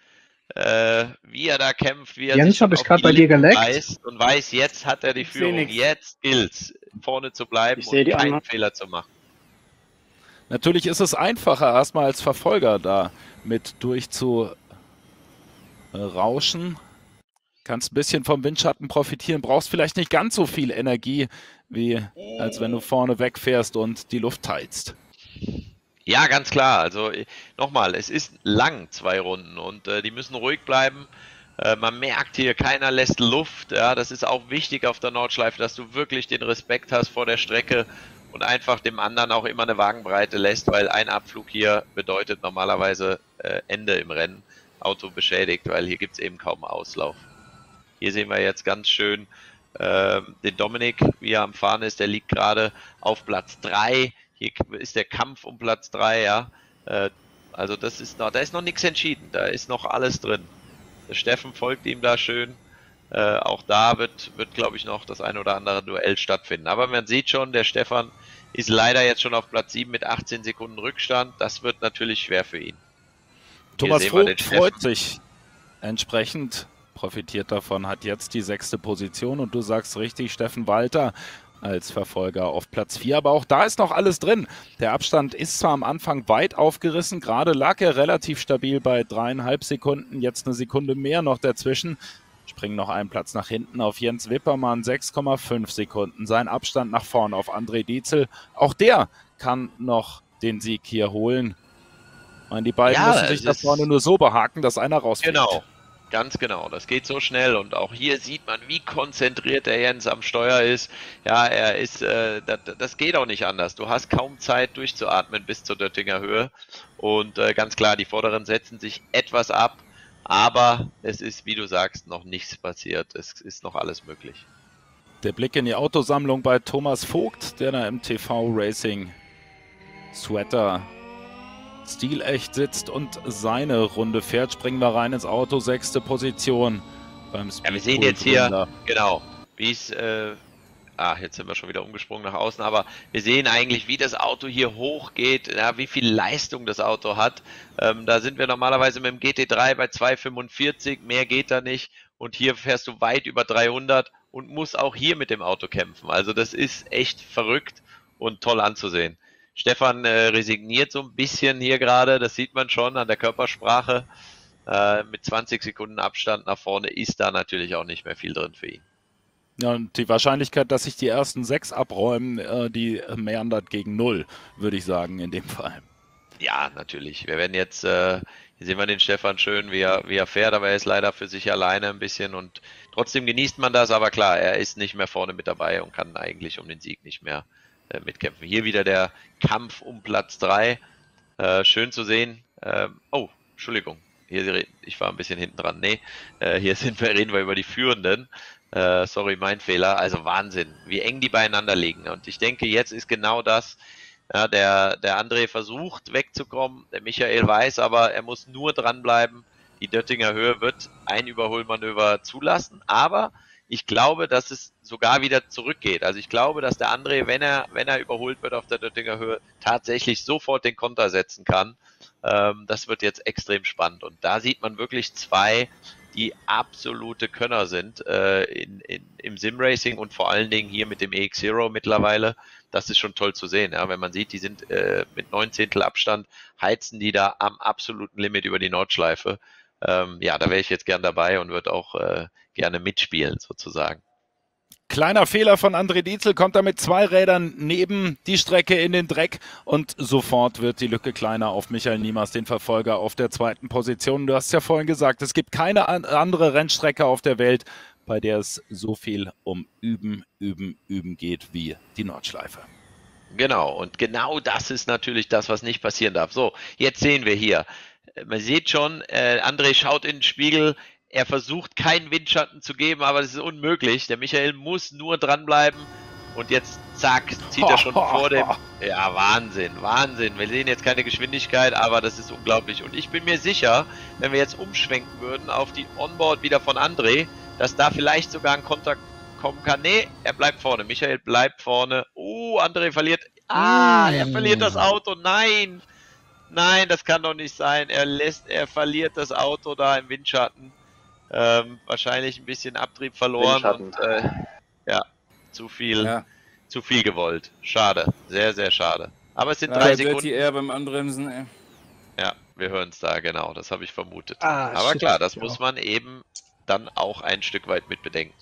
äh, wie er da kämpft, wie er Jens, sich auf ich die bei dir geleckt. Weiß und weiß, jetzt hat er die Führung, jetzt gilt's, vorne zu bleiben und keinen anderen. Fehler zu machen. Natürlich ist es einfacher, erstmal als Verfolger da mit durchzurauschen. Kannst ein bisschen vom Windschatten profitieren, brauchst vielleicht nicht ganz so viel Energie, wie als wenn du vorne wegfährst und die Luft teilst. Ja, ganz klar. Also nochmal, es ist lang, zwei Runden, und äh, die müssen ruhig bleiben. Äh, man merkt hier, keiner lässt Luft. Ja, das ist auch wichtig auf der Nordschleife, dass du wirklich den Respekt hast vor der Strecke und einfach dem anderen auch immer eine Wagenbreite lässt, weil ein Abflug hier bedeutet normalerweise äh, Ende im Rennen. Auto beschädigt, weil hier gibt es eben kaum Auslauf. Hier sehen wir jetzt ganz schön äh, den Dominik, wie er am Fahren ist. Der liegt gerade auf Platz drei. Hier ist der Kampf um Platz drei, ja. Äh, also das ist noch, da ist noch nichts entschieden. Da ist noch alles drin. Der Steffen folgt ihm da schön. Äh, auch da wird, wird glaube ich, noch das ein oder andere Duell stattfinden. Aber man sieht schon, der Stefan ist leider jetzt schon auf Platz sieben mit achtzehn Sekunden Rückstand. Das wird natürlich schwer für ihn. Thomas Vogt freut sich entsprechend. Profitiert davon, hat jetzt die sechste Position, und du sagst richtig, Steffen Walter als Verfolger auf Platz vier, aber auch da ist noch alles drin. Der Abstand ist zwar am Anfang weit aufgerissen, gerade lag er relativ stabil bei dreieinhalb Sekunden, jetzt eine Sekunde mehr noch dazwischen, springen noch einen Platz nach hinten auf Jens Wippermann, sechs Komma fünf Sekunden, sein Abstand nach vorn auf André Dietzel, auch der kann noch den Sieg hier holen. Ich meine, die beiden ja, müssen sich da vorne nur so behaken, dass einer rausfällt. Genau. Ganz genau, das geht so schnell, und auch hier sieht man, wie konzentriert der Jens am Steuer ist. Ja, er ist, äh, das, das geht auch nicht anders. Du hast kaum Zeit durchzuatmen bis zur Döttinger Höhe, und äh, ganz klar, die Vorderen setzen sich etwas ab, aber es ist, wie du sagst, noch nichts passiert. Es ist noch alles möglich. Der Blick in die Autosammlung bei Thomas Vogt, der da im T V Racing Sweater stilecht sitzt und seine Runde fährt. Springen wir rein ins Auto, sechste Position beim Speedpool. Ja, wir sehen jetzt hier, genau, wie es, äh, ah, jetzt sind wir schon wieder umgesprungen nach außen, aber wir sehen eigentlich, wie das Auto hier hochgeht, ja, wie viel Leistung das Auto hat. Ähm, da sind wir normalerweise mit dem G T drei bei zwei Komma fünfundvierzig, mehr geht da nicht, und hier fährst du weit über dreihundert und musst auch hier mit dem Auto kämpfen. Also das ist echt verrückt und toll anzusehen. Stefan äh, resigniert so ein bisschen hier gerade, das sieht man schon an der Körpersprache. Äh, mit zwanzig Sekunden Abstand nach vorne ist da natürlich auch nicht mehr viel drin für ihn. Ja, und die Wahrscheinlichkeit, dass sich die ersten sechs abräumen, äh, die meandert gegen null, würde ich sagen, in dem Fall. Ja, natürlich. Wir werden jetzt, äh, hier sehen wir den Stefan schön, wie er, wie er fährt, aber er ist leider für sich alleine ein bisschen, und trotzdem genießt man das, aber klar, er ist nicht mehr vorne mit dabei und kann eigentlich um den Sieg nicht mehr mitkämpfen. Hier wieder der Kampf um Platz drei. Äh, schön zu sehen. Ähm, oh, Entschuldigung. Hier, ich war ein bisschen hinten dran. Nee, äh, hier sind wir, reden wir über die Führenden. Äh, sorry, mein Fehler. Also Wahnsinn, wie eng die beieinander liegen. Und ich denke, jetzt ist genau das. Ja, der, der André versucht wegzukommen. Der Michael weiß aber, er muss nur dranbleiben. Die Döttinger Höhe wird ein Überholmanöver zulassen. Aber ich glaube, dass es sogar wieder zurückgeht. Also ich glaube, dass der André, wenn er, wenn er überholt wird auf der Döttinger Höhe, tatsächlich sofort den Konter setzen kann. Ähm, das wird jetzt extrem spannend. Und da sieht man wirklich zwei, die absolute Könner sind äh, in, in, im Simracing und vor allen Dingen hier mit dem eX ZERO mittlerweile. Das ist schon toll zu sehen. Ja? Wenn man sieht, die sind äh, mit neunzehntel Abstand, heizen die da am absoluten Limit über die Nordschleife. Ähm, ja, da wäre ich jetzt gern dabei und würde auch äh, gerne mitspielen sozusagen. Kleiner Fehler von André Dietzel, kommt da mit zwei Rädern neben die Strecke in den Dreck, und sofort wird die Lücke kleiner auf Michael Niemas, den Verfolger auf der zweiten Position. Du hast ja vorhin gesagt, es gibt keine andere Rennstrecke auf der Welt, bei der es so viel um Üben, Üben, Üben geht wie die Nordschleife. Genau, und genau das ist natürlich das, was nicht passieren darf. So, jetzt sehen wir hier. Man sieht schon, äh, André schaut in den Spiegel, er versucht keinen Windschatten zu geben, aber das ist unmöglich. Der Michael muss nur dranbleiben, und jetzt zack, zieht er schon vor dem... Ja, Wahnsinn, Wahnsinn. Wir sehen jetzt keine Geschwindigkeit, aber das ist unglaublich. Und ich bin mir sicher, wenn wir jetzt umschwenken würden auf die Onboard wieder von André, dass da vielleicht sogar ein Konter kommen kann. Nee, er bleibt vorne. Michael bleibt vorne. Oh, André verliert... Ah, er verliert das Auto. Nein. Nein, das kann doch nicht sein. Er lässt, er verliert das Auto da im Windschatten. Ähm, wahrscheinlich ein bisschen Abtrieb verloren. Und, äh, ja, zu viel, ja. zu viel gewollt. Schade. Sehr, sehr schade. Aber es sind ja, drei Sekunden. Eher beim Anbremsen, ey. Ja, wir hören es da, genau. Das habe ich vermutet. Ah, aber shit, klar, das ja. muss man eben dann auch ein Stück weit mit bedenken.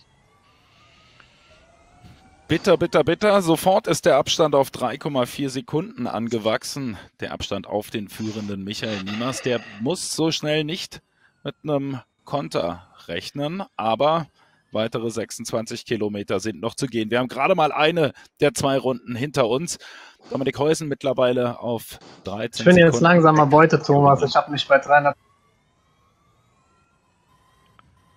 Bitter, bitter, bitter. Sofort ist der Abstand auf drei Komma vier Sekunden angewachsen. Der Abstand auf den führenden Michael Niemas. Der muss so schnell nicht mit einem Konter rechnen, aber weitere sechsundzwanzig Kilometer sind noch zu gehen. Wir haben gerade mal eine der zwei Runden hinter uns. Dominik Heusen mittlerweile auf dreizehn Sekunden. Ich bin jetzt langsamer Beute, Thomas. Ich habe mich bei dreihundert...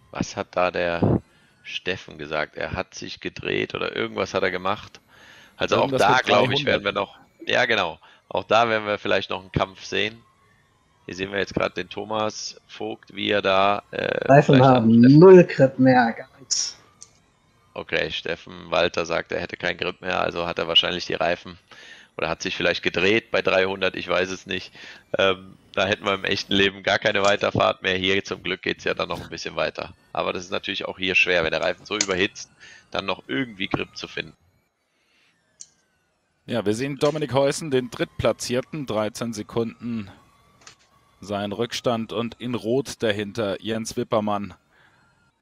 Was hat da der... Steffen gesagt, er hat sich gedreht oder irgendwas hat er gemacht. Also auch da, glaube ich, werden wir noch, ja genau, auch da werden wir vielleicht noch einen Kampf sehen. Hier sehen wir jetzt gerade den Thomas Vogt, wie er da... Äh, Reifen haben null Grip mehr, gar nichts. Okay, Steffen Walter sagt, er hätte keinen Grip mehr, also hat er wahrscheinlich die Reifen oder hat sich vielleicht gedreht bei dreihundert, ich weiß es nicht. Ähm, da hätten wir im echten Leben gar keine Weiterfahrt mehr. Hier zum Glück geht es ja dann noch ein bisschen weiter. Aber das ist natürlich auch hier schwer, wenn der Reifen so überhitzt, dann noch irgendwie Grip zu finden. Ja, wir sehen Dominik Heusen, den Drittplatzierten, dreizehn Sekunden sein Rückstand und in Rot dahinter Jens Wippermann,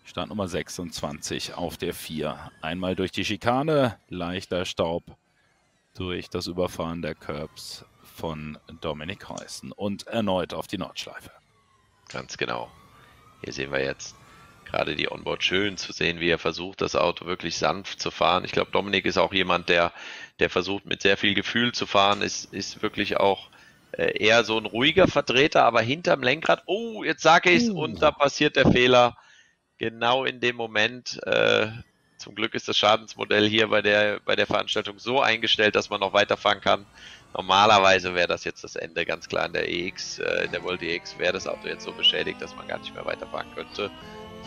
Stand Nummer sechsundzwanzig auf der vier. Einmal durch die Schikane, leichter Staub durch das Überfahren der Curbs von Dominik Heusen und erneut auf die Nordschleife. Ganz genau. Hier sehen wir jetzt gerade die Onboard schön zu sehen, wie er versucht, das Auto wirklich sanft zu fahren. Ich glaube, Dominik ist auch jemand, der, der versucht, mit sehr viel Gefühl zu fahren, ist, ist wirklich auch äh, eher so ein ruhiger Vertreter, aber hinterm Lenkrad, oh, jetzt sage ich es, und da passiert der Fehler. Genau in dem Moment. äh, Zum Glück ist das Schadensmodell hier bei der, bei der Veranstaltung so eingestellt, dass man noch weiterfahren kann. Normalerweise wäre das jetzt das Ende, ganz klar in der E X, äh, in der World E X wäre das Auto jetzt so beschädigt, dass man gar nicht mehr weiterfahren könnte.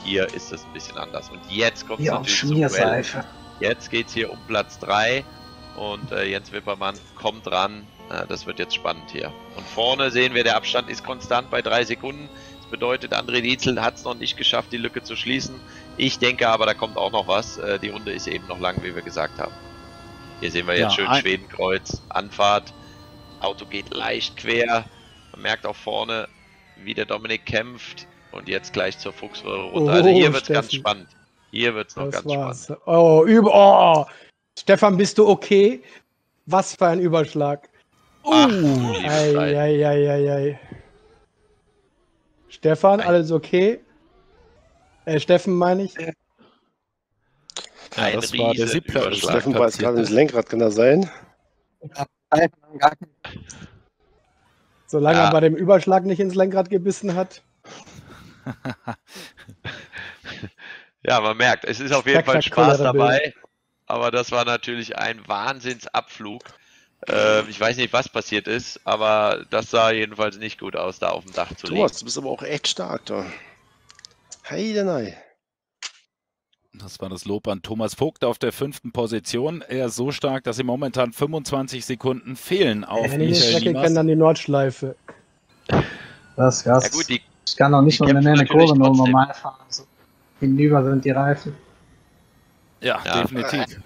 Hier ist es ein bisschen anders. Und jetzt kommt es natürlich zum Duell. Jetzt geht es hier um Platz drei und äh, Jens Wippermann kommt ran. Äh, das wird jetzt spannend hier. Und vorne sehen wir, der Abstand ist konstant bei drei Sekunden. Bedeutet, André Dietzel hat es noch nicht geschafft, die Lücke zu schließen. Ich denke aber, da kommt auch noch was. Die Runde ist eben noch lang, wie wir gesagt haben. Hier sehen wir ja, jetzt schön ein... Schwedenkreuz, Anfahrt. Auto geht leicht quer. Man merkt auch vorne, wie der Dominik kämpft. Und jetzt gleich zur Fuchsröhre runter. Also hier wird es ganz spannend. Hier wird es noch das ganz war's. spannend. Oh, über... Oh. Stefan, bist du okay? Was für ein Überschlag. Ach, uh. ei, ei, ei, ei, ei. Stefan, Nein. alles okay? Äh, Steffen meine ich. Ja, das war der siebte. Steffen beißt gerade ins Lenkrad, kann das sein? Solange ja. er bei dem Überschlag nicht ins Lenkrad gebissen hat. Ja, man merkt, es ist auf jeden Fall Spaß dabei. Aber das war natürlich ein Wahnsinnsabflug. Ich weiß nicht, was passiert ist, aber das sah jedenfalls nicht gut aus, da auf dem Dach zu liegen. Thomas, du bist aber auch echt stark da. Heidenei. Das war das Lob an Thomas Vogt auf der fünften Position. Er ist so stark, dass ihm momentan fünfundzwanzig Sekunden fehlen auf Michael Niemas. Die Strecke kennt dann die Nordschleife. Das krass. Ja gut, die, ich kann noch nicht mal in eine Kurve nur normal fahren. Also, hinüber sind die Reifen. Ja, ja. definitiv.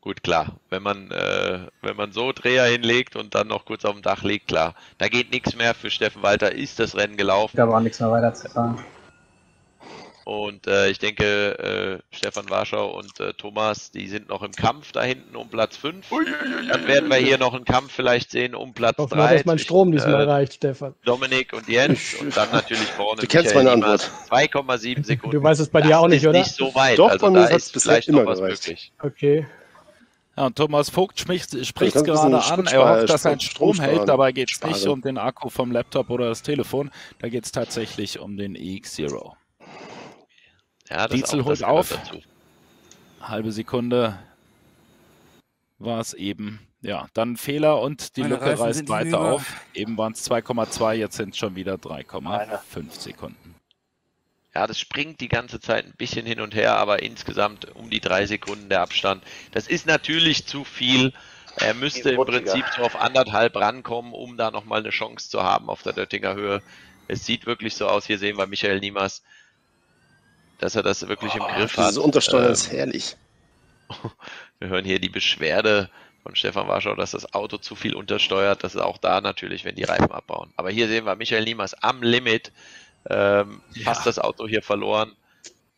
Gut, klar, wenn man, äh, wenn man so Dreher hinlegt und dann noch kurz auf dem Dach liegt, klar, da geht nichts mehr. Für Steffen Walter ist das Rennen gelaufen. Da war nichts mehr weiterzufahren. Und äh, ich denke, äh, Stefan Warschau und äh, Thomas, die sind noch im Kampf da hinten um Platz fünf. Dann werden wir hier noch einen Kampf vielleicht sehen um Platz drei. Ich hoffe mal, dass mein Strom diesmal reicht, Stefan. Dominik und Jens und dann natürlich vorne. Du kennst meine Antwort. zwei Komma sieben Sekunden. Du weißt es bei dir auch nicht, oder? Das ist nicht so weit. Doch, also da ist vielleicht noch was möglich. Okay. Ja, und Thomas Vogt spricht es gerade an, er hofft, dass sein Strom hält, dabei geht es nicht um den Akku vom Laptop oder das Telefon, da geht es tatsächlich um den eX ZERO. Ja, Dietzel holt auf, dazu. halbe Sekunde war es eben. Ja, dann Fehler und die Meine Lücke Reifen reißt weiter hinüber. auf. Eben waren es zwei Komma zwei, jetzt sind es schon wieder drei Komma fünf Sekunden. Ja, das springt die ganze Zeit ein bisschen hin und her, aber insgesamt um die drei Sekunden der Abstand. Das ist natürlich zu viel Er müsste im Prinzip so auf anderthalb rankommen, um da nochmal eine Chance zu haben auf der Döttinger Höhe. Es sieht wirklich so aus, hier sehen wir Michael Niemas, dass er das wirklich oh, im Griff hat. Dieses Untersteuern ähm, ist herrlich. Wir hören hier die Beschwerde von Stefan Warschau, dass das Auto zu viel untersteuert. Das ist auch da natürlich, wenn die Reifen abbauen. Aber hier sehen wir Michael Niemas am Limit. Ähm, ja. Fast das Auto hier verloren.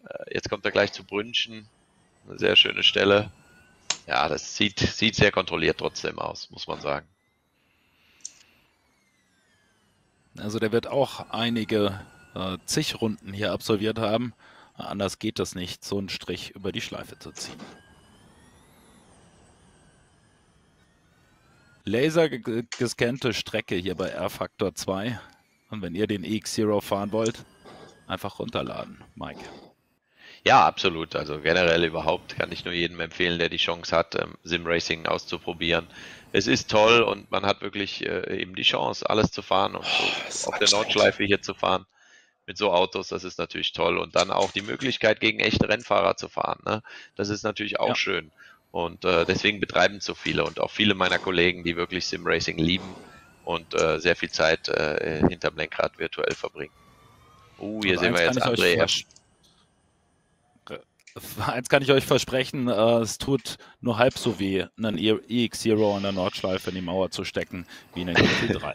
Äh, jetzt kommt er gleich zu Brünchen. Eine sehr schöne Stelle. Ja, das sieht, sieht sehr kontrolliert trotzdem aus, muss man sagen. Also der wird auch einige äh, zig Runden hier absolviert haben. Anders geht das nicht, so einen Strich über die Schleife zu ziehen. Laser gescannte Strecke hier bei R Faktor zwei. Und wenn ihr den eX ZERO fahren wollt, einfach runterladen, Mike. Ja, absolut. Also generell überhaupt kann ich nur jedem empfehlen, der die Chance hat, Simracing auszuprobieren. Es ist toll und man hat wirklich äh, eben die Chance, alles zu fahren und so auf der Nordschleife hier zu fahren mit so Autos. Das ist natürlich toll. Und dann auch die Möglichkeit, gegen echte Rennfahrer zu fahren. Ne? Das ist natürlich auch ja. schön. Und äh, deswegen betreiben es so viele und auch viele meiner Kollegen, die wirklich Simracing lieben und äh, sehr viel Zeit äh, hinterm Lenkrad virtuell verbringen. Uh, hier aber sehen wir jetzt André. Eins kann ich euch versprechen, äh, es tut nur halb so weh, einen eX ZERO an der Nordschleife in die Mauer zu stecken, wie in der G T drei.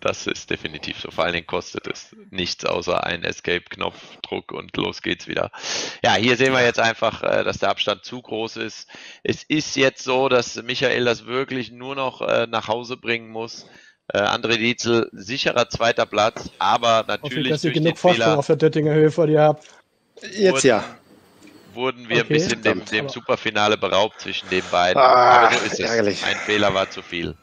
Das ist definitiv so. Vor allen Dingen kostet es nichts außer einen Escape-Knopf, Druck und los geht's wieder. Ja, hier sehen wir jetzt einfach, dass der Abstand zu groß ist. Es ist jetzt so, dass Michael das wirklich nur noch nach Hause bringen muss. André Dietzel, sicherer zweiter Platz, aber natürlich. Ich hoffe, dass ihr genug Vorsprung auf der Döttinger Höhe vor dir habt. Jetzt ja. Wurden wir okay, ein bisschen dem, dem Superfinale beraubt zwischen den beiden. Ah, aber so ist es. Ärgerlich. Ein Fehler war zu viel.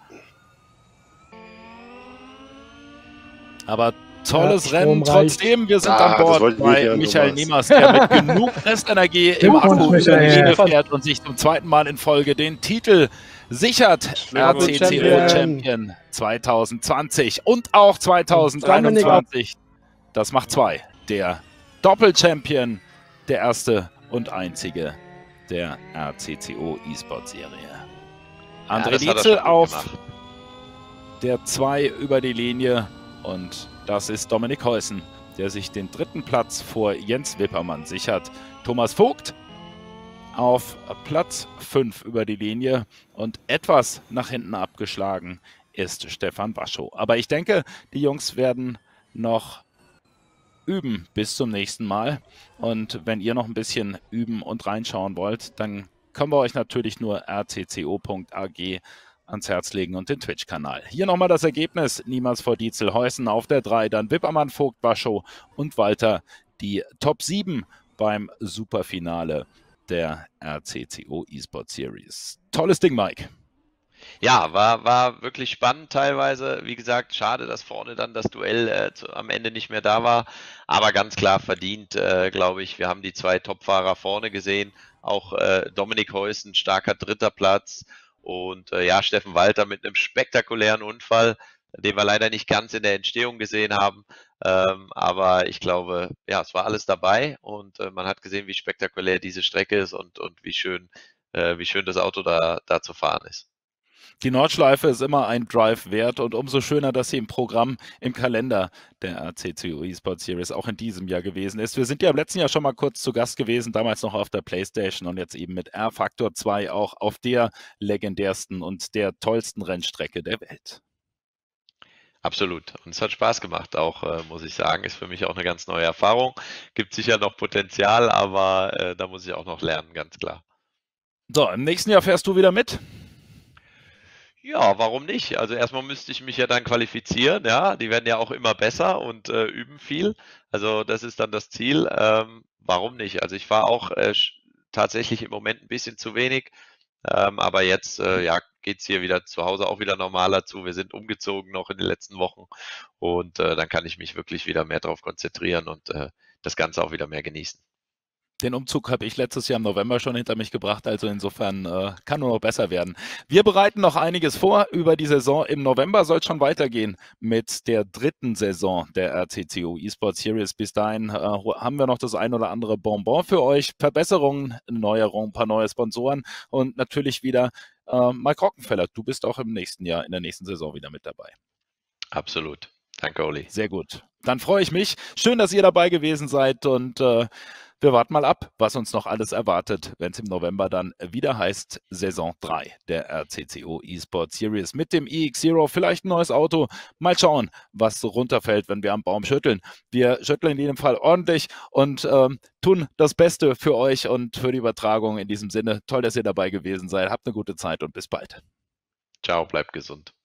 Aber tolles ja, Rennen trotzdem. Wir sind ah, an Bord bei Michael Niemas, der mit genug Restenergie im Akku fährt und sich zum zweiten Mal in Folge den Titel sichert. R C C O Champion zwanzig zwanzig und auch zwanzig einundzwanzig. Das macht zwei. Der Doppel-Champion, der erste und einzige der R C C O eSports Serie. André ja, Dietzel auf gemacht. Der zwei über die Linie und das ist Dominik Heusen, der sich den dritten Platz vor Jens Wippermann sichert. Thomas Vogt auf Platz fünf über die Linie und etwas nach hinten abgeschlagen ist Stefan Waschow. Aber ich denke, die Jungs werden noch üben bis zum nächsten Mal. Und wenn ihr noch ein bisschen üben und reinschauen wollt, dann können wir euch natürlich nur r c c o punkt a g ans Herz legen und den Twitch-Kanal. Hier nochmal das Ergebnis. Niemas vor Dietzel, Heusen auf der drei, dann Wippermann, Vogt, Waschow und Walter die Top sieben beim Superfinale der R C C O eSports Series. Tolles Ding, Mike. Ja, war, war wirklich spannend teilweise. Wie gesagt, schade, dass vorne dann das Duell äh, zu, am Ende nicht mehr da war. Aber ganz klar verdient, äh, glaube ich. Wir haben die zwei Topfahrer vorne gesehen. Auch äh, Dominik Heusen, starker dritter Platz. Und äh, ja, Steffen Walter mit einem spektakulären Unfall, den wir leider nicht ganz in der Entstehung gesehen haben. Ähm, aber ich glaube, ja, es war alles dabei. Und äh, man hat gesehen, wie spektakulär diese Strecke ist und, und wie schön, äh, wie schön das Auto da, da zu fahren ist. Die Nordschleife ist immer ein Drive wert und umso schöner, dass sie im Programm, im Kalender der R C C O eSports Series auch in diesem Jahr gewesen ist. Wir sind ja im letzten Jahr schon mal kurz zu Gast gewesen, damals noch auf der PlayStation und jetzt eben mit R Faktor zwei auch auf der legendärsten und der tollsten Rennstrecke der Welt. Absolut. Und es hat Spaß gemacht auch, äh, muss ich sagen. Ist für mich auch eine ganz neue Erfahrung. Gibt sicher noch Potenzial, aber äh, da muss ich auch noch lernen, ganz klar. So, im nächsten Jahr fährst du wieder mit? Ja, warum nicht? Also erstmal müsste ich mich ja dann qualifizieren, ja, die werden ja auch immer besser und äh, üben viel, also das ist dann das Ziel, ähm, warum nicht? Also ich fahre auch äh, tatsächlich im Moment ein bisschen zu wenig, ähm, aber jetzt äh, ja, geht es hier wieder zu Hause auch wieder normaler zu, wir sind umgezogen noch in den letzten Wochen und äh, dann kann ich mich wirklich wieder mehr darauf konzentrieren und äh, das Ganze auch wieder mehr genießen. Den Umzug habe ich letztes Jahr im November schon hinter mich gebracht, also insofern äh, kann nur noch besser werden. Wir bereiten noch einiges vor über die Saison. Im November soll es schon weitergehen mit der dritten Saison der R C C O eSports Series. Bis dahin äh, haben wir noch das ein oder andere Bonbon für euch, Verbesserungen, Neuerungen, ein paar neue Sponsoren und natürlich wieder Äh, Mike Rockenfeller, du bist auch im nächsten Jahr, in der nächsten Saison wieder mit dabei. Absolut. Danke, Oli. Sehr gut. Dann freue ich mich. Schön, dass ihr dabei gewesen seid und äh, wir warten mal ab, was uns noch alles erwartet, wenn es im November dann wieder heißt Saison drei der R C C O eSports Series mit dem eX ZERO. Vielleicht ein neues Auto. Mal schauen, was so runterfällt, wenn wir am Baum schütteln. Wir schütteln in jedem Fall ordentlich und ähm, tun das Beste für euch und für die Übertragung in diesem Sinne. Toll, dass ihr dabei gewesen seid. Habt eine gute Zeit und bis bald. Ciao, bleibt gesund.